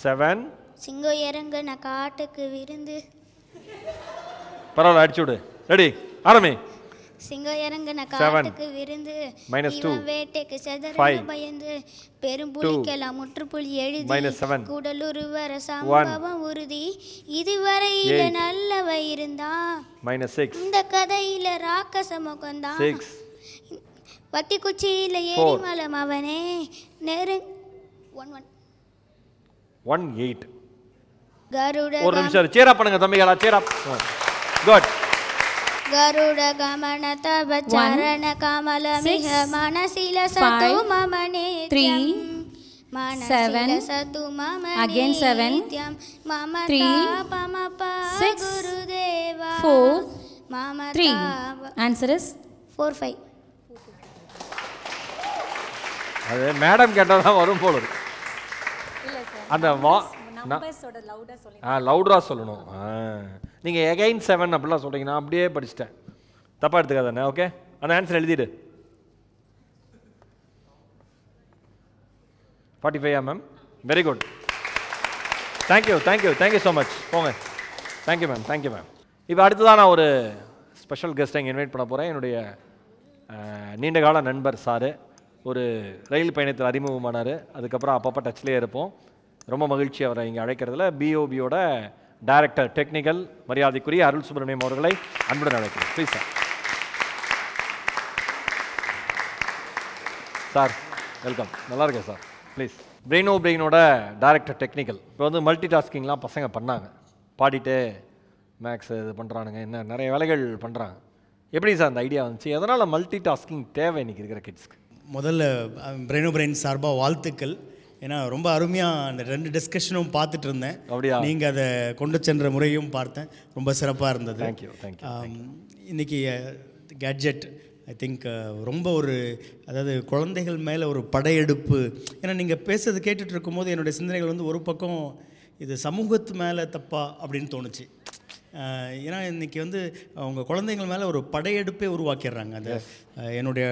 செவன். சிங்கம் இறங்க நான் காட்டுக்கு விருந்து. பரவாயில்ல, அடிச்சு விடு. ரெடி, ஆரம்பி. சிங்கம் இறங்க நான் காட்டுக்கு விருந்து. Minus two. வேட்டைக்கு சதுர பயந்து பெரும்புலிக்கெல்லாம் முற்றுப்புள்ளி எழுதி. Minus seven. கூடலூர் வர சம்பவம் உறுதி. இதுவரையில நல்லவை இருந்தா. Minus six. இந்த கதையில ராக்கச முகந்தான். சிக்ஸ். வத்தி குச்சியில ஏறி மலம் அவனே நெரு. One one. One eight. கருட. ஒரு நிமிஷம் சேரா பண்ணுங்க தம்பிகளா, சேரா. குட். ಗರುಡ ಗಮನ ತವ ಚರಣ ಕಮಲ ಮಿಹ ಮನಸಿಲ ಸತು ಮಮ ನಿತ್ಯಂ ಮನಸಿಲ ಸತು ಮಮ ನಿತ್ಯಂ ಮಮತಾಪಮಪ ಗುರುದೇವ ಮಮತಾಪ. Answer is four five. ಅದೇ ಮೇಡಂ கேட்டதா வரும் போல இருக்கு. இல்ல சார், அந்த numbers ஓட லவுடா சொல்லுங்க. ஆ, லவுடா சொல்லணும். ஆ, நீங்கள் எகைன் செவன் அப்படிலாம் சொல்கிறீங்க, நான் அப்படியே படிச்சிட்டேன், தப்பாக எடுத்துக்காதானே. ஓகே, அந்த ஆன்சர் எழுதிடு. ஃபார்ட்டி ஃபைவ் ஆ ma'am? Very good. Thank you thank you thank you so much. போங்க. Thank you ma'am, thank you ma'am. இப்போ அடுத்ததான் நான் ஒரு ஸ்பெஷல் கெஸ்ட்டை இங்கே இன்வைட் பண்ண போகிறேன். என்னுடைய நீண்டகால நண்பர் சாரு. ஒரு ரயில் பயணத்தில் அறிமுகமானார், அதுக்கப்புறம் அப்பப்போ டச்சிலே இருப்போம். ரொம்ப மகிழ்ச்சி அவரை இங்கே அழைக்கிறதுல. பிஓபியோட டைரக்டர் டெக்னிக்கல் மரியாதைக்குரிய அருள் சுப்ரமணியம் அவர்களை அன்புடன் அழைக்கிறேன். Please sir. Sir welcome. நல்லா இருக்கேன் சார். ப்ளீஸ். பிரெயினோ பிரெயினோட டைரக்டர் டெக்னிக்கல். இப்போ வந்து மல்டி டாஸ்கிங்லாம் பசங்க பண்ணாங்க, பாடிட்டு மேக்ஸ் இது பண்ணுறானுங்க, என்ன நிறைய வேலைகள் பண்ணுறாங்க. எப்படி சார் அந்த ஐடியா வந்துச்சு? எதனால் மல்டி டாஸ்கிங் தேவை இன்றைக்கி இருக்கிற கிட்ஸ்க்கு? முதல்ல பிரெயினோ பிரெயின் சார்பாக வாழ்த்துக்கள். ஏன்னா ரொம்ப அருமையாக அந்த ரெண்டு டிஸ்கஷனும் பார்த்துட்டு இருந்தேன். அப்படியா? நீங்கள் அதை கொண்டு சென்ற முறையும் பார்த்தேன், ரொம்ப சிறப்பாக இருந்தது. Thank you thank you. இன்றைக்கி கேட்ஜெட் ஐ திங்க் ரொம்ப ஒரு, அதாவது குழந்தைகள் மேலே ஒரு படையெடுப்பு. ஏன்னா நீங்கள் பேசுறது கேட்டுட்டு இருக்கும்போது என்னுடைய சிந்தனைகள் வந்து ஒரு பக்கம் இது சமூகத்து மேலே தப்பா அப்படின்னு தோணுச்சு. ஏன்னா இன்றைக்கி வந்து அவங்க குழந்தைங்க மேலே ஒரு படையெடுப்பே உருவாக்கிடுறாங்க. அந்த என்னுடைய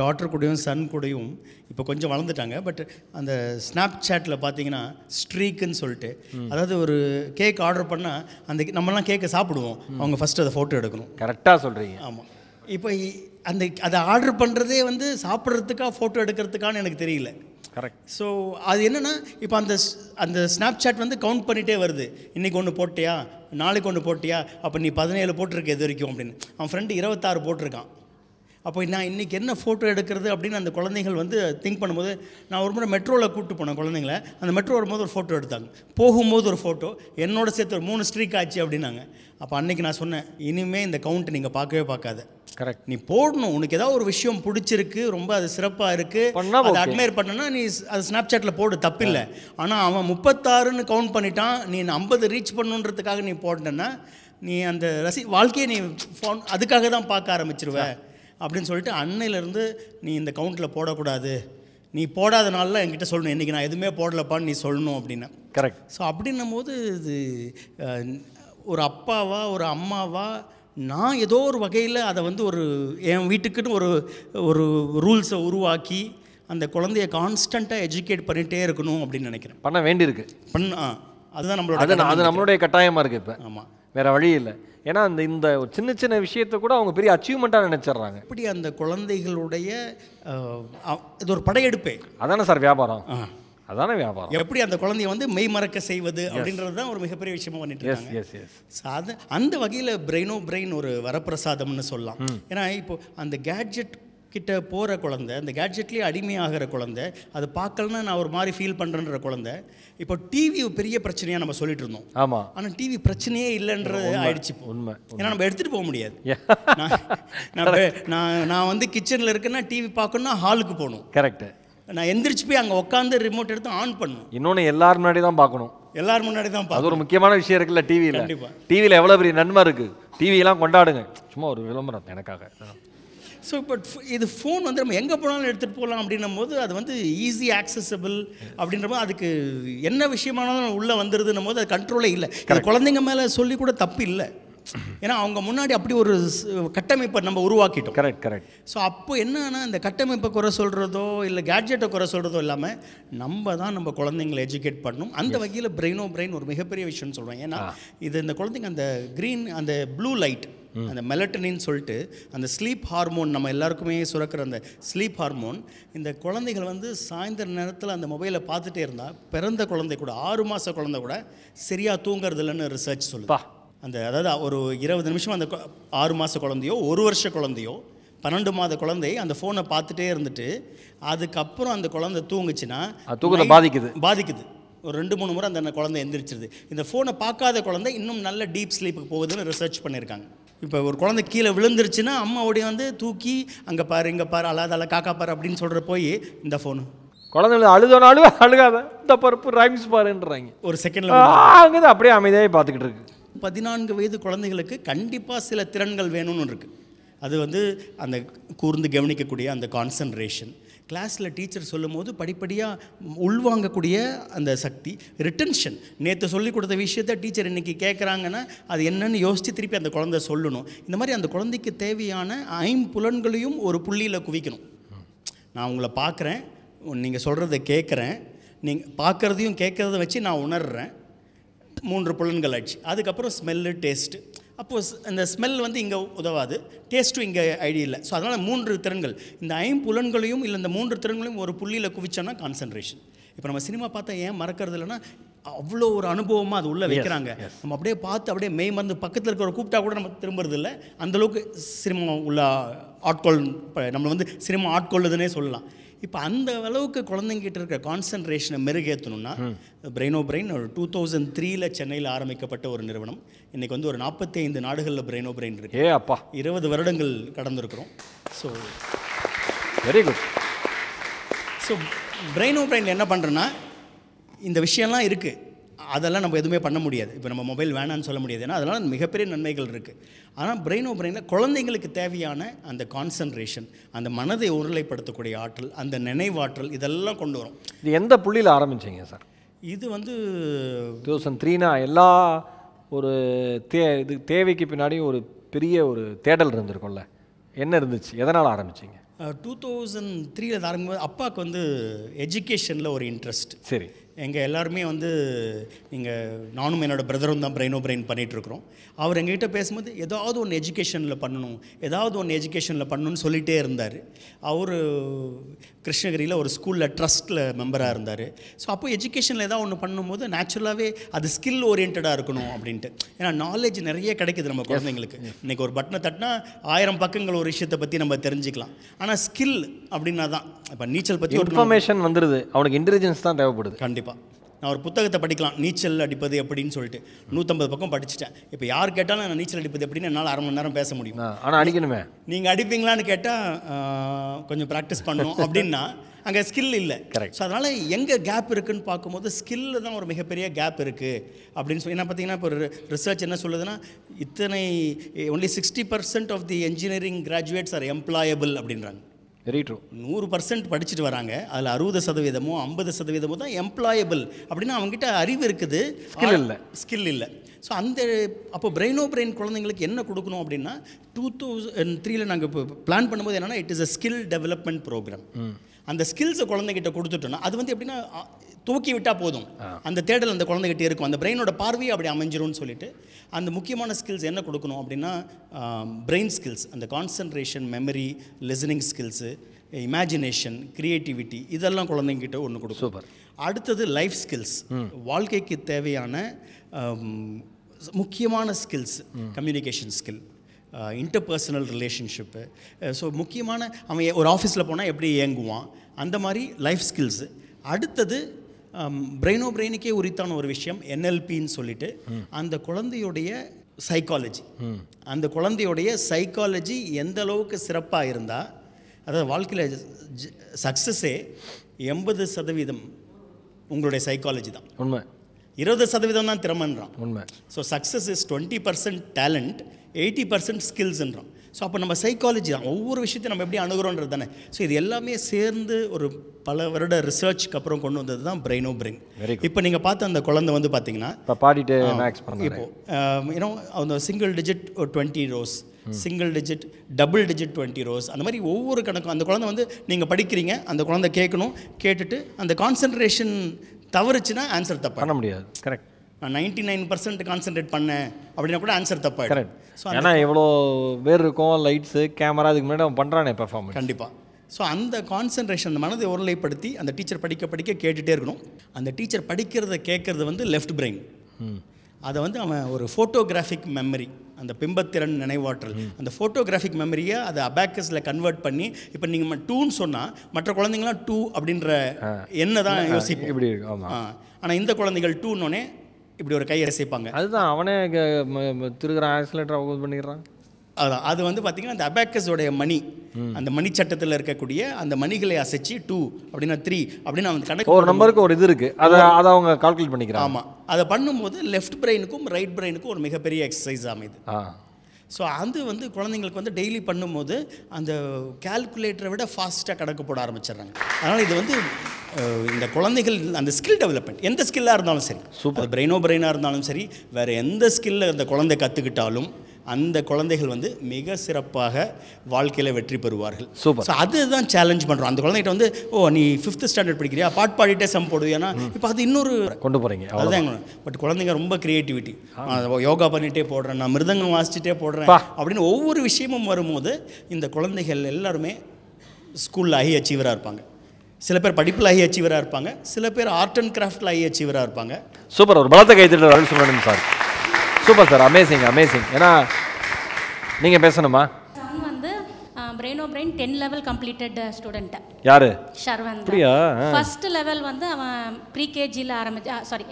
டாட்டர் கூடயும் சன் கூடயும் இப்போ கொஞ்சம் வளர்ந்துட்டாங்க. பட் அந்த ஸ்னாப் சேட்டில் பார்த்தீங்கன்னா ஸ்ட்ரீக்குன்னு சொல்லிட்டு, அதாவது ஒரு கேக் ஆர்டர் பண்ணால் அந்த நம்மலாம் கேக்கை சாப்பிடுவோம், அவங்க ஃபஸ்ட்டு அதை ஃபோட்டோ எடுக்கணும். கரெக்டாக சொல்கிறீங்க. ஆமாம். இப்போ அந்த அதை ஆர்டர் பண்ணுறதே வந்து சாப்பிட்றதுக்காக ஃபோட்டோ எடுக்கிறதுக்கான்னு எனக்கு தெரியல. கரெக்ட். ஸோ அது என்னென்னா இப்போ அந்த அந்த ஸ்னாப் சேட் வந்து கவுண்ட் பண்ணிகிட்டே வருது. இன்றைக்கி ஒன்று போட்டியா, நாளைக்கு ஒன்று போட்டியா, அப்போ நீ பதினேழு போட்டிருக்க எது வரைக்கும் அப்படின்னு. அவன் ஃப்ரெண்டு இருபத்தாறு போட்டிருக்கான். அப்போ நான் இன்றைக்கி என்ன ஃபோட்டோ எடுக்கிறது அப்படின்னு அந்த குழந்தைகள் வந்து திங்க் பண்ணும்போது, நான் ஒரு முறை மெட்ரோவில் கூப்பிட்டு போனேன் குழந்தைங்கள. அந்த மெட்ரோ வரும்போது ஒரு ஃபோட்டோ எடுத்தாங்க, போகும்போது ஒரு ஃபோட்டோ, என்னோட சேர்த்து ஒரு மூணு ஸ்ட்ரீக் ஆச்சு அப்படின்னாங்க. அப்போ அன்றைக்கி நான் சொன்னேன், இனிமேல் இந்த கவுண்ட்டை நீங்கள் பார்க்கவே பார்க்காது. கரெக்ட். நீ போடணும், உனக்கு ஏதாவது ஒரு விஷயம் பிடிச்சிருக்கு, ரொம்ப அது சிறப்பாக இருக்குது, அதை அட்மையர் பண்ணனா நீ அது ஸ்னாப் சேட்டில் போடு, தப்பில்லை. ஆனால் அவன் முப்பத்தாறுன்னு கவுண்ட் பண்ணிட்டான், நீ ஐம்பது ரீச் பண்ணுன்றதுக்காக நீ போட்டேன்னா நீ அந்த ரசி வாழ்க்கையை நீ ஃபோன் அதுக்காக தான் பார்க்க ஆரம்பிச்சிருவேன் அப்படின்னு சொல்லிட்டு, அன்னையிலேருந்து நீ இந்த கவுண்ட்டில் போடக்கூடாது, நீ போடாத நாளில் என்கிட்ட சொல்லணும், இன்றைக்கி நான் எதுவுமே போடலப்பான்னு நீ சொல்லணும் அப்படின்னா. கரெக்ட். ஸோ அப்படின்னும் போது இது ஒரு அப்பாவா ஒரு அம்மாவா நான் ஏதோ ஒரு வகையில் அதை வந்து ஒரு என் வீட்டுக்குன்னு ஒரு ஒரு ரூல்ஸை உருவாக்கி அந்த குழந்தைய கான்ஸ்டண்ட்டாக எஜுகேட் பண்ணிகிட்டே இருக்கணும் அப்படின்னு நினைக்கிறேன். பண்ண வேண்டியிருக்கு. பண்ண அதுதான் நம்மளோட அது நம்மளுடைய கட்டாயமாக இருக்குது இப்போ. ஆமாம், வேறு வழி இல்லை. ஏன்னா அந்த இந்த சின்ன சின்ன விஷயத்தை கூட அவங்க பெரிய அச்சீவ்மெண்ட்டாக நினச்சிட்றாங்க. இப்படி அந்த குழந்தைகளுடைய இது ஒரு படையெடுப்பே. அதானே சார் வியாபாரம். அதானே வியாபாரம். எப்படி அந்த குழந்தைய வந்து மெய் மறக்க செய்வது அப்படின்றது தான் ஒரு மிகப்பெரிய விஷயமா பண்ணிட்டு இருக்காங்க. Yes yes yes. அத அந்த வகையில் பிரெயினோ பிரெயின் ஒரு வரப்பிரசாதம்னு சொல்லலாம். ஏன்னா இப்போ அந்த கேட்ஜெட் கிட்ட போகிற குழந்தை, அந்த கேட்ஜெட்லேயே அடிமையாகிற குழந்தை, அது பார்க்கலன்னா நான் ஒரு மாதிரி ஃபீல் பண்ணுறேன்ற குழந்தை. இப்போ டிவி பெரிய பிரச்சனையாக நம்ம சொல்லிட்டு இருந்தோம். ஆமாம். ஆனால் டிவி பிரச்சனையே இல்லைன்றது ஆயிடுச்சு உண்மை. ஏன்னா நம்ம எடுத்துகிட்டு போக முடியாது. நான் நான் வந்து கிச்சனில் இருக்குன்னா டிவி பார்க்கணுன்னா ஹாலுக்கு போகணும். கரெக்டு. நான் எந்திரிச்சு போய் அங்கே உட்காந்து ரிமோட் எடுத்து ஆன் பண்ணணும். இன்னொன்று எல்லாரும் முன்னாடி தான் பார்க்கணும். எல்லாரும் முன்னாடி தான் பார்க்கணும். அது ஒரு முக்கியமான விஷயம் இருக்குல்ல டிவியில். கண்டிப்பாக. டிவியில் எவ்வளோ பெரிய நன்மை இருக்குது. டிவியெல்லாம் கொண்டாடுங்க, சும்மா ஒரு விளம்பரம் எனக்காக. ஸோ பட் இது ஃபோன் வந்து நம்ம எங்கே போனாலும் எடுத்துகிட்டு போகலாம் அப்படின்னும் போது அது வந்து ஈஸி ஆக்சசபிள் அப்படின்ற போது அதுக்கு என்ன விஷயமானாலும் உள்ளே வந்துடுதுன்னும் போது அது கண்ட்ரோலே இல்லை. குழந்தைங்க மேலே சொல்லி கூட தப்பு இல்லை. ஏனா அவங்க முன்னாடி அப்படி ஒரு கட்டமைப்பை நம்ம உருவாக்கிட்டோம். Correct correct. சோ அப்போ என்னன்னா இந்த கட்டமைப்பை குறை சொல்றதோ இல்ல கேட்ஜெட்டை குறை சொல்றதோ இல்லாம நம்ம தான் நம்ம குழந்தைகளை எஜுகேட் பண்ணணும். அந்த வகையில பிரெயினோ பிரெயின் ஒரு மிகப்பெரிய விஷயம் சொல்றேன். ஏனா இது இந்த குழந்தைங்க அந்த கிரீன் அந்த ப்ளூ லைட் அந்த மெலட்டனின் சொல்லிட்டு அந்த ஸ்லீப் ஹார்மோன் நம்ம எல்லாருக்குமே சுரக்கிற அந்த ஸ்லீப் ஹார்மோன் இந்த குழந்தைகள் வந்து சாயந்தர நேரத்தில் அந்த மொபைலை பார்த்துட்டே இருந்தால் பிறந்த குழந்தை கூட ஆறு மாத குழந்தை கூட சரியாக தூங்குறது இல்லைன்னு ரிசர்ச் சொல்லுப்பா. அந்த அதாவது ஒரு இருபது நிமிஷம் அந்த ஆறு மாத குழந்தையோ ஒரு வருஷ குழந்தையோ பன்னெண்டு மாத குழந்தை அந்த ஃபோனை பார்த்துட்டே இருந்துட்டு அதுக்கப்புறம் அந்த குழந்தை தூங்குச்சுன்னா தூக்கத்தை பாதிக்குது பாதிக்குது ஒரு ரெண்டு மூணு முறை அந்த குழந்தை எந்திரிச்சிருது. இந்த ஃபோனை பார்க்காத குழந்தை இன்னும் நல்ல டீப் ஸ்லீப்புக்கு போகுதுன்னு ரிசர்ச் பண்ணியிருக்காங்க. இப்போ ஒரு குழந்தை கீழே விழுந்துருச்சுன்னா அம்மாவோடைய வந்து தூக்கி அங்கே பாரு இங்கே பாரு அல்லாத அல்ல காக்கா பாரு அப்படின்னு சொல்கிற போய் இந்த ஃபோனு குழந்தைங்க அழுதோனாலும் அழுகாத இந்த பருப்பு ரைம்ஸ் பாருன்றாங்க ஒரு செகண்டில் அங்கே அப்படியே அமைதியாக பார்த்துக்கிட்டு இருக்கு. பதினான்கு வயது குழந்தைகளுக்கு கண்டிப்பாக சில திறன்கள் வேணும்னு இருக்குது. அது வந்து அந்த கூர்ந்து கவனிக்கக்கூடிய அந்த கான்சன்ட்ரேஷன் கிளாஸில் டீச்சர் சொல்லும் போது படிப்படியாக உள்வாங்கக்கூடிய அந்த சக்தி ரிட்டன்ஷன் நேற்று சொல்லிக் கொடுத்த விஷயத்த டீச்சர் இன்றைக்கி கேட்குறாங்கன்னா அது என்னென்னு யோசித்து திருப்பி அந்த குழந்தை சொல்லணும். இந்த மாதிரி அந்த குழந்தைக்கு தேவையான ஐம்புலன்களையும் ஒரு புள்ளியில் குவிக்கணும். நான் உங்களை பார்க்குறேன், நீங்கள் சொல்கிறத கேட்குறேன், நீங்கள் பார்க்குறதையும் கேட்குறத வச்சு நான் உணர்கிறேன், மூன்று புலன்கள் ஆச்சு. அதுக்கப்புறம் ஸ்மெல்லு டேஸ்ட்டு, அப்போது இந்த ஸ்மெல் வந்து இங்கே உதவாது, டேஸ்ட்டும் இங்கே ஐடியா இல்லை. ஸோ அதனால் மூன்று திறன்கள் இந்த ஐம்புலன்களையும் இல்லை இந்த மூன்று திறன்களையும் ஒரு புள்ளியில் குவிச்சோன்னா கான்சன்ட்ரேஷன். இப்போ நம்ம சினிமா பார்த்தா ஏன் மறக்கிறது இல்லைன்னா அவ்வளோ ஒரு அனுபவமாக அது உள்ளே வைக்கிறாங்க. நம்ம அப்படியே பார்த்து அப்படியே மெய் மருந்து பக்கத்தில் இருக்கிற கூப்பிட்டா கூட நம்ம திரும்புறது இல்லை. அந்தளவுக்கு சினிமா உள்ள ஆட்கொள் நம்மளை வந்து சினிமா ஆட்கொள்ளுதுன்னே சொல்லலாம். இப்போ அந்த அளவுக்கு குழந்தைங்கிட்ட இருக்கிற கான்சன்ட்ரேஷனை மெருகேற்றணும்னா பிரெயினோ பிரெயின் ஒரு டூ தௌசண்ட் த்ரீல சென்னையில் ஆரம்பிக்கப்பட்ட ஒரு நிறுவனம். இன்றைக்கி வந்து ஒரு நாற்பத்தி ஐந்து நாடுகளில் பிரெயினோ பிரெயின் இருக்கு. ஏ அப்பா, இருபது வருடங்கள் கடந்திருக்கிறோம். So very good. So Brainobrain என்ன பண்ணுறேன்னா இந்த விஷயம்லாம் இருக்குது, அதெல்லாம் நம்ம எதுவுமே பண்ண முடியாது, இப்போ நம்ம மொபைல் வேணான்னு சொல்ல முடியாது, ஏன்னா அதெல்லாம் மிகப்பெரிய நன்மைகள் இருக்குது. ஆனால் பிரெயினோ பிரெயினில் குழந்தைங்களுக்கு தேவையான அந்த கான்சன்ட்ரேஷன், அந்த மனதை உருளைப்படுத்தக்கூடிய ஆற்றல், அந்த நினைவாற்றல் இதெல்லாம் கொண்டு வரும். இது எந்த புள்ளியில் ஆரம்பிச்சிங்க சார்? இது வந்து டூ தௌசண்ட் த்ரீனா எல்லா ஒரு தே இது தேவைக்கு பின்னாடியும் ஒரு பெரிய ஒரு தேடல் இருந்திருக்கும்ல, என்ன இருந்துச்சு, எதனால் ஆரம்பிச்சிங்க? டூ தௌசண்ட் த்ரீல அது ஆரம்பிக்கும் போது அப்பாவுக்கு வந்து எஜுகேஷனில் ஒரு இன்ட்ரெஸ்ட். சரி. எங்கள் எல்லாருமே வந்து நீங்கள் நானும் என்னோடய பிரதரும் தான் பிரெயினோ பிரெயின் பண்ணிகிட்ருக்குறோம். அவர் எங்ககிட்ட பேசும்போது ஏதாவது ஒன்று எஜுகேஷனில் பண்ணணும் ஏதாவது ஒன்று எஜுகேஷனில் பண்ணணும்னு சொல்லிகிட்டே இருந்தார். அவர் கிருஷ்ணகிரியில் ஒரு ஸ்கூலில் ட்ரஸ்ட்டில் மெம்பராக இருந்தார். ஸோ அப்போ எஜுகேஷனில் ஏதாவது ஒன்று பண்ணும்போது நேச்சுரலாகவே அது ஸ்கில் ஓரியன்டாக இருக்கணும் அப்படின்ட்டு. ஏன்னா நாலேஜ் நிறைய கிடைக்குது நம்ம குழந்தைங்களுக்கு. இன்றைக்கி ஒரு பட்டனை தட்டினா ஆயிரம் பக்கங்கள் ஒரு விஷயத்தை பற்றி நம்ம தெரிஞ்சுக்கலாம். ஆனால் ஸ்கில் அப்படின்னா தான் இப்போ நீச்சல் பற்றி ஒரு இன்ஃபர்மேஷன் வந்துடுது, அவனுக்கு இன்டெலிஜென்ஸ் தான் தேவைப்படுது. கண்டிப்பாக நான் ஒரு புத்தகத்தை படிக்கலாம் நீச்சல் அடிப்பது எப்படின்னு சொல்லிட்டு நூற்றம்பது பக்கம் படிச்சுட்டேன். இப்போ யார் கேட்டாலும் நான் நீச்சல் அடிப்பது எப்படின்னு என்னால் அரை மணி நேரம் பேச முடியும். ஆனால் அடிக்கணுமே, நீங்கள் அடிப்பீங்களான்னு கேட்டால் கொஞ்சம் ப்ராக்டிஸ் பண்ணணும் அப்படின்னா அங்கே ஸ்கில் இல்லை. கரெக்ட். ஸோ அதனால் எங்கே கேப் இருக்குதுன்னு பார்க்கும்போது ஸ்கில்ல தான் ஒரு மிகப்பெரிய கேப் இருக்குது அப்படின்னு சொல்லி. என்ன பார்த்தீங்கன்னா இப்போ ஒரு ரிசர்ச் என்ன சொல்லுதுன்னா இத்தனை only sixty percent of the engineering graduates are employable அப்படின்றாங்க. Very true. நூறு பர்சன்ட் படிச்சுட்டு வராங்க, அதில் அறுபது சதவீதமோ ஐம்பது சதவீதமோ தான் எம்ப்ளாயபிள். அப்படின்னா அவங்ககிட்ட அறிவு இருக்குது, ஸ்கில் இல்லை. ஸ்கில் இல்லை. ஸோ அந்த அப்போ பிரெயினோ பிரெயின் குழந்தைங்களுக்கு என்ன கொடுக்கணும் அப்படின்னா டூ தௌசண்ட் த்ரீல நாங்கள் இப்போ பிளான் பண்ணும்போது என்னென்னா it is a skill development program. அந்த ஸ்கில்ஸை குழந்தைகிட்ட கொடுத்துட்டோன்னா அது வந்து எப்படின்னா தூக்கி விட்டால் போதும் அந்த தேடல் அந்த குழந்தைகிட்ட இருக்கும், அந்த பிரெயினோட பார்வையை அப்படி அமைஞ்சிரும்னு சொல்லிட்டு அந்த முக்கியமான ஸ்கில்ஸ் என்ன கொடுக்கணும் அப்படின்னா பிரெயின் ஸ்கில்ஸ், அந்த concentration, memory, listening skills, imagination, creativity இதெல்லாம் குழந்தைங்கிட்ட ஒன்று கொடுக்கும். சூப்பர். அடுத்தது லைஃப் ஸ்கில்ஸ், வாழ்க்கைக்கு தேவையான முக்கியமான skills, communication skill, interpersonal relationship. So முக்கியமான அவன் ஒரு ஆஃபீஸில் போனால் எப்படி இயங்குவான் அந்த மாதிரி லைஃப் ஸ்கில்ஸு. அடுத்தது பிரெயினோ பிரெயினுக்கே உரித்தான ஒரு விஷயம் என்எல்பின்னு சொல்லிட்டு அந்த குழந்தையுடைய சைக்காலஜி, அந்த குழந்தையுடைய சைக்காலஜி எந்த அளவுக்கு சிறப்பாக இருந்தால் அதாவது வாழ்க்கையில் சக்ஸஸே எண்பது சதவீதம் உங்களுடைய சைக்காலஜி தான். உண்மை. இருபது சதவீதம் தான் திறமைன்றான். உண்மை. So success is twenty percent talent, eighty percent ஸ்கில்ஸ்ன்றான். ஸோ அப்போ நம்ம சைக்காலஜி தான் ஒவ்வொரு விஷயத்தையும் நம்ம எப்படி அணுகிறோன்றது தானே. ஸோ இது எல்லாமே சேர்ந்து ஒரு பல வருட ரிசர்ச்சுக்கு அப்புறம் கொண்டு வந்தது தான் பிரெயினோ பிரெயின். இப்போ நீங்கள் பார்த்த அந்த குழந்தை வந்து பார்த்தீங்கன்னா இப்போ பாடிட்டு இப்போது ஏன்னா அந்த சிங்கிள் டிஜிட் ஒரு twenty rows, single digit double digit twenty rows, அந்த மாதிரி ஒவ்வொரு கணக்கும் அந்த குழந்தை வந்து நீங்கள் படிக்கிறீங்க, அந்த குழந்தை கேட்கணும், கேட்டுட்டு அந்த கான்சன்ட்ரேஷன் தவறுச்சுன்னா ஆன்சர் தப்பு பண்ண முடியாது. கரெக்ட். நான் நைன்டி நைன் பர்சன்ட் கான்சன்ட்ரேட் பண்ணேன் அப்படின்னா கூட ஆன்சர் தப்பாக. கரெக்ட். ஸோ ஏன்னா எவ்வளோ பேர் இருக்கும், லைட்ஸு கேமரா, அதுக்கு முன்னாடி அவன் பண்ணுறானே பெர்ஃபார்மன்ஸ். கண்டிப்பாக. ஸோ அந்த கான்சன்ட்ரேஷன் அந்த மனதை ஒருநிலைப்படுத்தி அந்த டீச்சர் படிக்க படிக்க கேட்டுகிட்டே இருக்கணும். அந்த டீச்சர் படிக்கிறத கேட்குறது வந்து லெஃப்ட் பிரெயின், அதை வந்து அவன் ஒரு ஃபோட்டோகிராஃபிக் மெமரி, அந்த பிம்பத்திறன் நினைவாற்றல், அந்த ஃபோட்டோகிராஃபிக் மெமரியை அதை அபாக்கஸில் கன்வெர்ட் பண்ணி இப்போ நீங்கள் டூன்னு சொன்னால் மற்ற குழந்தைங்களாம் டூ அப்படின்ற என்ன தான் யோசிப்போம் இப்படி இருக்கும். ஆனால் இந்த குழந்தைகள் டூன்னொன்னே இப்படி ஒரு கையை ரசிப்பாங்க. அதுதான் அவனே திருகிற ஆக்சிலேட்டர் அவுட் பண்ணிடுறான். அதான் அது வந்து பார்த்திங்கன்னா அந்த அபாக்கஸோடைய மணி, அந்த மணி சட்டத்தில் இருக்கக்கூடிய அந்த மணிகளை அசைச்சு டூ அப்படின்னா த்ரீ அப்படின்னு அவன் கணக்கு ஒரு நம்பருக்கு ஒரு இது இருக்குது, அதை அதை அவங்க கால்குலேட் பண்ணிக்கிறான். ஆமாம், அதை பண்ணும்போது லெஃப்ட் பிரெயினுக்கும் ரைட் பிரெயினுக்கும் ஒரு மிகப்பெரிய எக்ஸசைஸ் அமைது. ஸோ அது வந்து குழந்தைங்களுக்கு வந்து டெய்லி பண்ணும்போது அந்த கால்குலேட்டரை விட ஃபாஸ்ட்டாக கணக்கு போட ஆரம்பிச்சிடுறாங்க. அதனால் இது வந்து இந்த குழந்தைகள் அந்த ஸ்கில் டெவலப்மெண்ட் எந்த ஸ்கில்லாக இருந்தாலும் சரி, சூப்பர் பிரெயினோ பிரெயினாக இருந்தாலும் சரி, வேறு எந்த ஸ்கில்ல அந்த குழந்தை கற்றுக்கிட்டாலும் அந்த குழந்தைகள் வந்து மிக சிறப்பாக வாழ்க்கையில் வெற்றி பெறுவார்கள். சூப்பர். ஸோ அதுதான் சேலஞ்ச் பண்ணுறோம். அந்த குழந்தைகிட்ட வந்து ஓ நீ ஃபிஃப்த் ஸ்டாண்டர்ட் படிக்கிறியா, பாட் பாடிட்டே சம் போடுவியானா, இப்போ அது இன்னொரு கொண்டு போகிறீங்க அதுதான். பட் குழந்தைங்க ரொம்ப க்ரியேட்டிவிட்டி, யோகா பண்ணிகிட்டே போடுறேன், நான் மிருதங்கம் வாசிச்சுட்டே போடுறேன் அப்படின்னு ஒவ்வொரு விஷயமும் வரும்போது இந்த குழந்தைகள் எல்லாருமே ஸ்கூலில் ஹை அச்சீவராக இருப்பாங்க. சில பேர் படிப்பில் ஹை அச்சீவராக இருப்பாங்க, சில பேர் ஆர்ட் அண்ட் கிராஃப்டில் ஹை அச்சீவராக இருப்பாங்க. சூப்பர். ஒரு பலத்தை கைத்தட்டு சொல்லணும் sir. Super sir, amazing amazing. ஏன்னா நீங்கள் பேசணுமா? நான் வந்து Brainobrain ten level completed student. யார்? ஷர்வந்த். அப்படியா? ஃபஸ்ட்டு லெவல் வந்து அவன் ப்ரீகேஜியில் ஆரம்பிச்சா, சாரி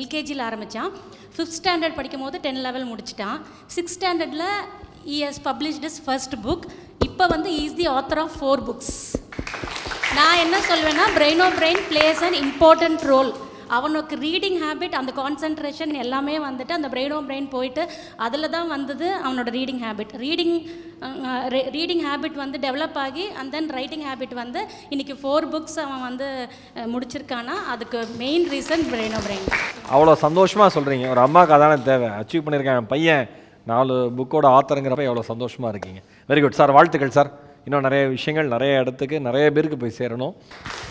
எல்கேஜியில் ஆரம்பித்தான். ஃபிஃப்த் ஸ்டாண்டர்ட் படிக்கும் போது டென் லெவல் முடிச்சிட்டான். சிக்ஸ்த் ஸ்டாண்டர்டில் he has published his first book. இப்போ வந்து he is the author of four books. நான் என்ன சொல்வேன்னா Brainobrain plays and important role. அவனுக்கு ரீடிங் ஹேபிட், அந்த கான்சன்ட்ரேஷன் எல்லாமே வந்துட்டு அந்த பிரெயினோ பிரெயின் போயிட்டு அதில் தான் வந்தது. அவனோட reading habit reading reading habit வந்து டெவலப் ஆகி அண்ட் தென் ரைட்டிங் ஹேபிட் வந்து இன்றைக்கி ஃபோர் புக்ஸ் அவன் வந்து முடிச்சிருக்கான்னா அதுக்கு மெயின் ரீசன் பிரெயினோ பிரெயின். அவ்வளோ சந்தோஷமாக சொல்கிறீங்க. ஒரு அம்மாவுக்கு அதான தேவை. அச்சீவ் பண்ணியிருக்கேன் பையன், நாலு புக்கோட ஆத்தருங்கிறப்ப எவ்வளோ சந்தோஷமாக இருக்கீங்க. வெரி குட் சார், வாழ்த்துக்கள் சார். இன்னும் நிறைய விஷயங்கள் நிறைய இடத்துக்கு நிறைய பேருக்கு போய் சேரணும்.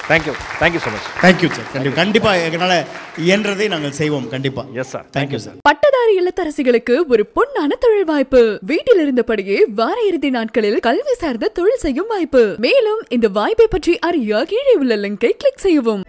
Thank you thank you so much. Thank you sir. கண்டிப்பாக கண்டிப்பாக எங்களால் இயன்றதை நாங்கள் செய்வோம். கண்டிப்பாக. Yes sir. Thank you sir. பட்டதாரி இல்லத்தரசிகளுக்கு ஒரு பொன்னான தொழில் வாய்ப்பு. வீட்டில் இருந்தபடியே வார இறுதி நாட்களில் கல்வி சார்ந்த தொழில் செய்யும் வாய்ப்பு. மேலும் இந்த வாய்ப்பை பற்றி அறிய கீழே உள்ள லிங்கை கிளிக் செய்யவும்.